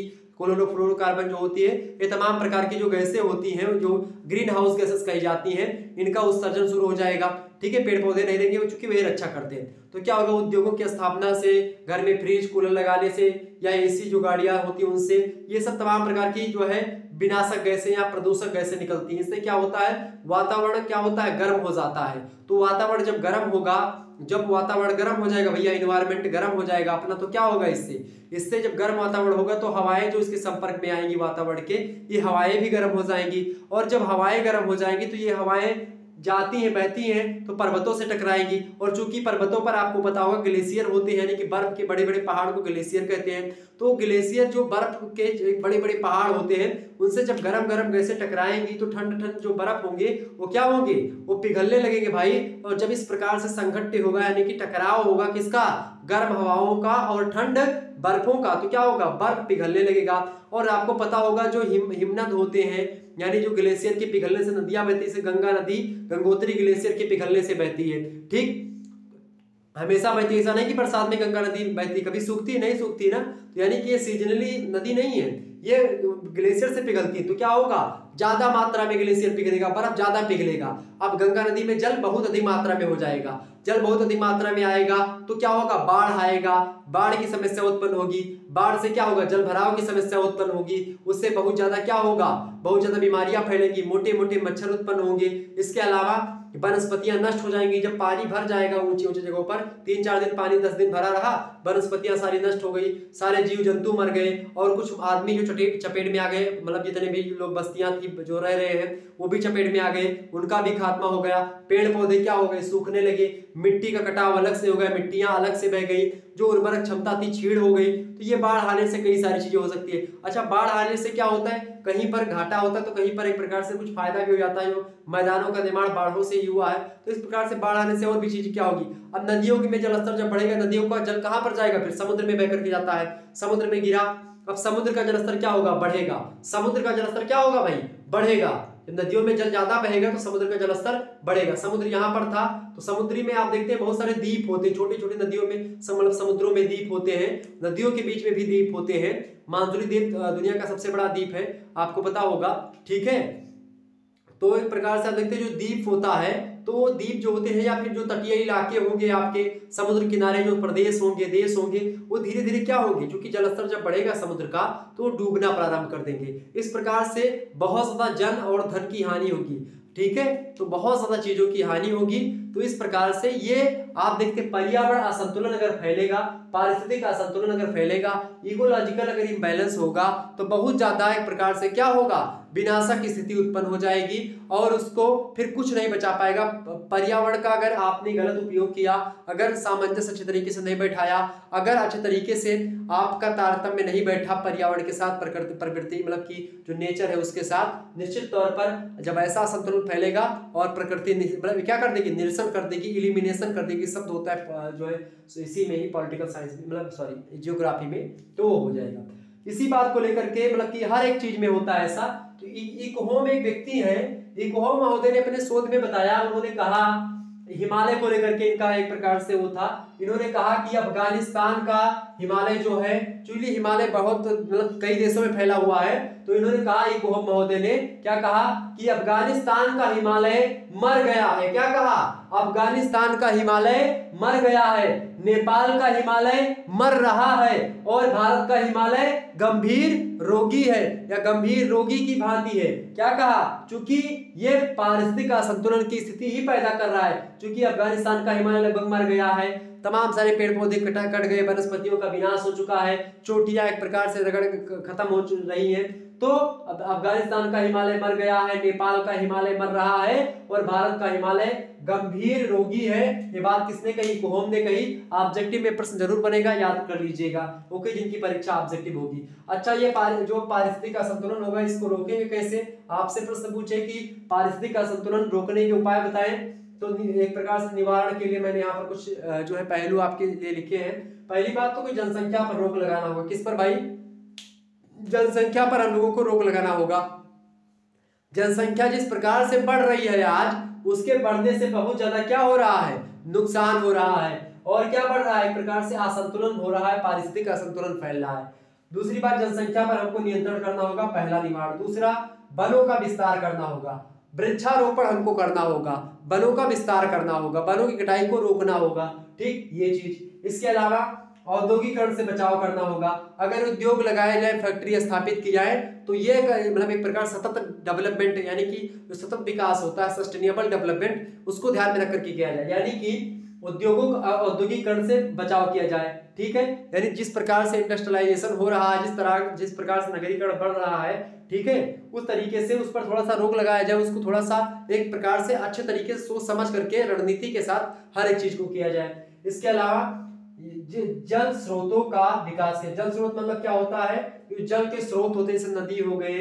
chlorofluorocarbon जो होती है, ये तमाम प्रकार की जो गैसें होती हैं जो ग्रीन हाउस गैसेस कही जाती हैं, इनका उत्सर्जन शुरू हो जाएगा। ठीक है, पेड़ पौधे नहीं देंगे वो, चूंकि वे रक्षा करते हैं। तो क्या होगा, उद्योगों की स्थापना से, घर में फ्रिज कूलर लगाने से, या एसी जो गाड़ियां होती हैं उनसे, ये सब तमाम प्रकार की जो है विनाशक गैसें या प्रदूषक गैसें निकलती हैं। इससे क्या होता है, वातावरण क्या होता है, गर्म हो जाता है। तो वातावरण जब गर्म होगा, जब वातावरण गर्म हो जाएगा भैया, इन्वायरमेंट गर्म हो जाएगा अपना, तो क्या होगा, इससे इससे जब गर्म वातावरण होगा तो हवाएं जो इसके संपर्क में आएंगी वातावरण के, ये हवाएं भी गर्म हो जाएंगी, और जब हवाएं गर्म हो जाएंगी तो ये हवाएं जाती हैं, बहती हैं, तो पर्वतों से टकराएंगी, और चूंकि पर्वतों पर आपको पता होगा ग्लेशियर होते हैं, यानी कि बर्फ के बड़े बड़े पहाड़ को ग्लेशियर कहते हैं। तो ग्लेशियर जो बर्फ के बड़े बड़े पहाड़ होते हैं उनसे जब गर्म गर्म गैसें टकराएंगी तो ठंड ठंड जो बर्फ होंगे वो क्या होंगे, वो पिघलने लगेंगे भाई। और जब इस प्रकार से संघट्ट होगा, यानी कि टकराव होगा किसका, गर्म हवाओं का और ठंड बर्फों का, तो क्या होगा, बर्फ पिघलने लगेगा। और आपको पता होगा जो हिम हिमनद होते हैं, यानी जो ग्लेशियर के पिघलने से नदियां बहती है, गंगा नदी गंगोत्री ग्लेशियर के पिघलने से बहती है। ठीक, हमेशा बहती, ऐसा नहीं कि बरसात में गंगा नदी बहती, कभी सूखती नहीं सूखती ना, तो यानी कि ये सीजनली नदी नहीं है, ये ग्लेशियर से पिघलती है। तो क्या होगा, ज्यादा मात्रा में ग्लेशियर पिघलेगा, बर्फ ज्यादा पिघलेगा। अब गंगा नदी में जल बहुत अधिक मात्रा में हो जाएगा, जल बहुत अधिक मात्रा में आएगा तो क्या होगा, बाढ़ आएगा, बाढ़ की समस्या उत्पन्न होगी, बाढ़ से क्या होगा, जल भराव की समस्या उत्पन्न होगी, उससे बहुत ज्यादा क्या होगा, बहुत ज्यादा बीमारियां फैलेंगी, मोटे मोटे मच्छर उत्पन्न होंगे। इसके अलावा वनस्पतियां नष्ट हो जाएंगी, जब पानी भर जाएगा ऊंची ऊंची जगहों पर, तीन चार दिन पानी दस दिन भरा रहा, वनस्पतियां सारी नष्ट हो गई, सारे जीव जंतु मर गए, और कुछ आदमी जो चपेट चपेट में आ गए, मतलब जितने भी लोग बस्तियां थी जो रह रहे हैं वो भी चपेट में आ गए, उनका भी खात्मा हो गया। पेड़ पौधे क्या हो गए, सूखने लगे, मिट्टी का कटाव अलग से हो गया, मिट्टियां अलग से बह गई, जो उर्वरक क्षमता थी छीड़ हो गई। तो ये बाढ़ आने से कई सारी चीजें हो सकती है। अच्छा, बाढ़ आने से क्या होता है, कहीं पर घाटा होता है तो कहीं पर एक प्रकार से कुछ फायदा भी हो जाता है, जो मैदानों का निर्माण बाढ़ों से ही हुआ है। तो इस प्रकार से बाढ़ आने से और भी चीज क्या होगी, अब नदियों में जलस्तर जब बढ़ेगा, नदियों का जल कहाँ पर जाएगा, फिर समुद्र में बह करके जाता है, समुद्र में गिरा, अब समुद्र का जलस्तर क्या होगा, बढ़ेगा, समुद्र का जलस्तर क्या होगा भाई, बढ़ेगा। नदियों में जल ज्यादा बहेगा तो समुद्र का जलस्तर बढ़ेगा। समुद्र यहाँ पर था तो समुद्री में आप देखते हैं बहुत सारे द्वीप होते हैं, छोटे छोटे नदियों में, मतलब समुद्रों में द्वीप होते हैं, नदियों के बीच में भी द्वीप होते हैं। मांजुली द्वीप दुनिया का सबसे बड़ा द्वीप है, आपको पता होगा। ठीक है, तो एक प्रकार से आप देखते हैं जो द्वीप होता है तो वो द्वीप जो होते हैं, या फिर जो तटीय इलाके होंगे आपके, समुद्र किनारे जो प्रदेश होंगे, देश होंगे, वो धीरे धीरे क्या होंगे, क्योंकि जलस्तर जब बढ़ेगा समुद्र का तो वो डूबना प्रारंभ कर देंगे। इस प्रकार से बहुत ज्यादा जन और धन की हानि होगी। ठीक है, तो बहुत ज्यादा चीजों की हानि होगी। तो इस प्रकार से ये आप देखते पर्यावरण असंतुलन अगर फैलेगा, पारिस्थितिक असंतुलन अगर फैलेगा, इकोलॉजिकल अगर इम्बैलेंस होगा, तो बहुत ज्यादा एक प्रकार से क्या होगा, विनाशक स्थिति उत्पन्न हो जाएगी, और उसको फिर कुछ नहीं बचा पाएगा। पर्यावरण का अगर आपने गलत उपयोग किया, अगर सामंजस्य अच्छे तरीके से नहीं बैठाया, अगर अच्छे तरीके से आपका तारतम्य नहीं बैठा पर्यावरण के साथ, प्रकृति प्रकृति मतलब की जो नेचर है उसके साथ, निश्चित तौर पर जब ऐसा असंतुलन फैलेगा और प्रकृति मतलब क्या कर देगी, निरसन कर देगी, इलिमिनेशन कर देगी, शब्द होता है जो है इसी में ही पॉलिटिकल साइंस मतलब सॉरी जियोग्राफी में, तो वो हो जाएगा। इसी बात को लेकर के मतलब कि हर एक चीज में होता है ऐसा। तो एक व्यक्ति हैं, एक महोदय ने अपने शोध में बताया, उन्होंने कहा हिमालय को लेकर के इनका एक प्रकार से वो था, इन्होंने कहा कि अफगानिस्तान का हिमालय जो है, चूंकि हिमालय बहुत मतलब कई देशों में फैला हुआ है, तो इन्होंने कहा, एक गोहम महोदय ने क्या कहा कि अफगानिस्तान का हिमालय मर गया है। क्या कहा? अफगानिस्तान का हिमालय मर गया है, नेपाल का हिमालय मर रहा है और भारत का हिमालय गंभीर रोगी है या गंभीर रोगी की भांति है। क्या कहा? चूंकि ये पारिस्थितिक असंतुलन की स्थिति ही पैदा कर रहा है, चूंकि अफगानिस्तान का हिमालय लगभग मर गया है, तमाम सारे पेड़ पौधे कटा कट गए, वनस्पतियों का विनाश हो चुका है, चोटियां एक प्रकार से रगड़ खत्म हो रही हैं। तो अफगानिस्तान का हिमालय मर गया है, नेपाल का हिमालय मर रहा है और भारत का हिमालय गंभीर रोगी है। ये बात किसने कही? गोहेम ने कही। ऑब्जेक्टिव में प्रश्न जरूर बनेगा, याद कर लीजिएगा, ओके, जिनकी परीक्षा ऑब्जेक्टिव होगी। अच्छा, ये पार, जो पारिस्थितिक असंतुलन होगा इसको रोकेंगे कैसे? आपसे प्रश्न पूछे कि पारिस्थितिक असंतुलन रोकने के उपाय बताएं, तो एक प्रकार से निवारण के लिए मैंने यहाँ पर कुछ जो है पहलू आपके लिए लिखे हैं। पहली बात तो कोई जनसंख्या पर रोक लगाना होगा। किस पर भाई? जनसंख्या पर हम लोगों को रोक लगाना होगा। जनसंख्या जिस प्रकार से बढ़ रही है आज, उसके बढ़ने से बहुत ज्यादा क्या हो रहा है? नुकसान हो रहा है और क्या बढ़ रहा है? एक प्रकार से असंतुलन हो रहा है, पारिस्थितिक असंतुलन फैल रहा है। दूसरी बात, जनसंख्या पर हमको नियंत्रण करना होगा, पहला निवारण। दूसरा, वनों का विस्तार करना होगा, वृक्षारोपण हमको करना होगा, वनों का विस्तार करना होगा, वनों की कटाई को रोकना होगा, ठीक, ये चीज। इसके अलावा औद्योगिकरण से बचाव करना होगा। अगर उद्योग लगाए जाए, फैक्ट्री स्थापित की जाए, तो ये मतलब एक प्रकार सतत डेवलपमेंट, यानी कि जो सतत विकास होता है, सस्टेनेबल डेवलपमेंट, उसको ध्यान में रखकर के किया जाए, यानी कि उद्योगों का औद्योगिकरण से बचाव किया जाए, ठीक है। यानी जिस प्रकार से इंडस्ट्रियलाइजेशन हो रहा है, जिस तरह जिस प्रकार से नगरीकरण बढ़ रहा है, ठीक है, उस तरीके से उस पर थोड़ा सा रोक लगाया जाए, उसको थोड़ा सा एक प्रकार से अच्छे तरीके से सोच समझ करके रणनीति के साथ हर एक चीज को किया जाए। इसके अलावा जल स्रोतों का विकास है। जल स्रोत मतलब क्या होता है? जो जल के स्रोत होते हैं, जैसे नदी हो गए,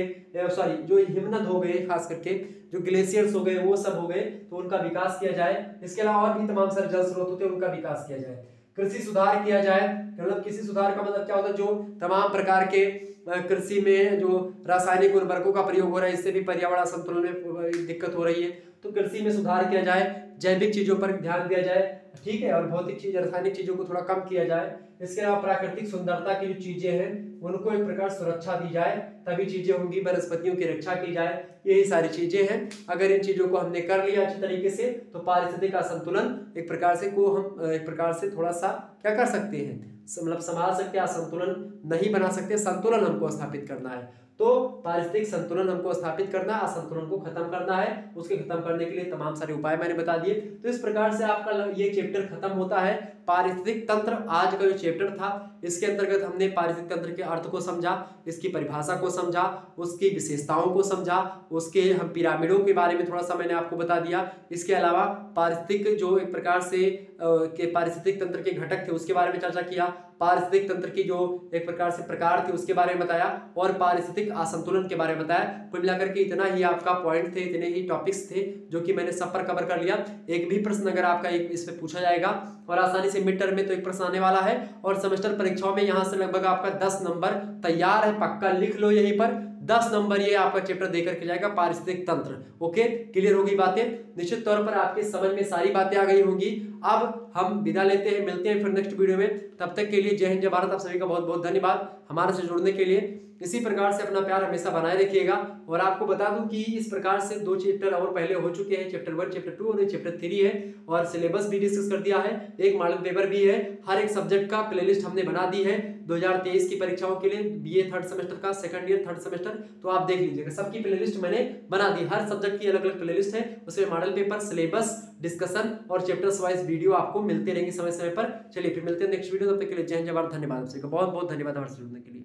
सॉरी जो हिमनद हो गए, खास करके जो ग्लेशियर्स हो गए, वो सब हो गए, तो उनका विकास किया जाए। इसके अलावा और भी तमाम सारे जल स्रोत होते हैं, उनका विकास किया जाए। कृषि सुधार किया जाए, मतलब कृषि सुधार का मतलब क्या होता है? जो तमाम प्रकार के कृषि में जो रासायनिक उर्वरकों का प्रयोग हो रहा है, इससे भी पर्यावरण संतुलन में दिक्कत हो रही है, तो कृषि में सुधार किया जाए, जैविक चीजों पर ध्यान दिया जाए, ठीक है, और भौतिक चीज रासायनिक चीजों को थोड़ा कम किया जाए। इसके अलावा प्राकृतिक सुंदरता की जो चीजें हैं, उनको एक प्रकार सुरक्षा दी जाए, तभी चीजें होंगी, वनस्पतियों की रक्षा की जाए, यही सारी चीजें हैं। अगर इन चीजों को हमने कर लिया अच्छे तरीके से, तो पारिस्थितिक असंतुलन एक प्रकार से को हम एक प्रकार से थोड़ा सा क्या कर सकते हैं, मतलब संभाल सकते हैं, असंतुलन नहीं बना सकते, संतुलन हमको स्थापित करना है। तो पारिस्थितिक संतुलन हमको स्थापित करना है, असंतुलन को खत्म करना है, उसके खत्म करने के लिए तमाम सारे उपाय मैंने बता दिए। तो इस प्रकार से आपका ये चैप्टर खत्म होता है, पारिस्थितिक तंत्र आज का जो चैप्टर था, इसके अंतर्गत हमने पारिस्थितिक तंत्र के अर्थ को समझा, इसकी परिभाषा को समझा, उसकी विशेषताओं को समझा, उसके हम पिरामिडों के बारे में थोड़ा सा मैंने आपको बता दिया। इसके अलावा पारिस्थितिक जो एक प्रकार से के पारिस्थितिक तंत्र के घटक थे, उसके बारे में चर्चा किया, पारिस्थितिक तंत्र की जो एक प्रकार से प्रकार थे, उसके बारे में बताया, और पारिस्थितिक असंतुलन के बारे में बताया। कुल मिलाकर के इतना ही आपका पॉइंट थे, इतने ही टॉपिक्स थे, जो कि मैंने सब पर कवर कर लिया। एक भी प्रश्न अगर आपका एक इस पर पूछा जाएगा, और आसानी से मिड टर्म में तो एक प्रश्न आने वाला है, और सेमेस्टर परीक्षाओं में यहाँ से लगभग आपका दस नंबर तैयार है, पक्का लिख लो यहीं पर, दस नंबर ये आपका चैप्टर देकर के जाएगा, पारिस्थितिक तंत्र। ओके, क्लियर होगी बातें, निश्चित तौर पर आपके समझ में सारी बातें आ गई होंगी। अब हम विदा लेते हैं, मिलते हैं फिर नेक्स्ट वीडियो में, तब तक के लिए जय हिंद, जय भारत। आप सभी का बहुत बहुत धन्यवाद हमारे से जुड़ने के लिए। इसी प्रकार से अपना प्यार हमेशा बनाए रखिएगा। और आपको बता दूं कि इस प्रकार से दो चैप्टर और पहले हो चुके हैं, चैप्टर वन, चैप्टर टू और चैप्टर थ्री है, और सिलेबस भी डिस्कस कर दिया है, एक मॉडल पेपर भी है, हर एक सब्जेक्ट का प्लेलिस्ट हमने बना दी है दो हज़ार तेईस की परीक्षाओं के लिए, बीए थर्ड सेमेस्टर का, सेकंड ईयर थर्ड सेमेस्टर, तो आप देख लीजिएगा, सबकी प्लेलिस्ट मैंने बना दी, हर सब्जेक्ट की अलग अलग प्लेलिस्ट है, उसमें मॉडल पेपर, सिलेबस, डिस्कशन और चैप्टर्स वाइज वीडियो आपको मिलते रहेंगे समय समय पर। चलिए फिर मिलते हैं नेक्स्ट वीडियो, तब तक के लिए जय हिंद, जय भारत, धन्यवाद, आपसे बहुत बहुत धन्यवाद हमारे से जुड़ने के लिए।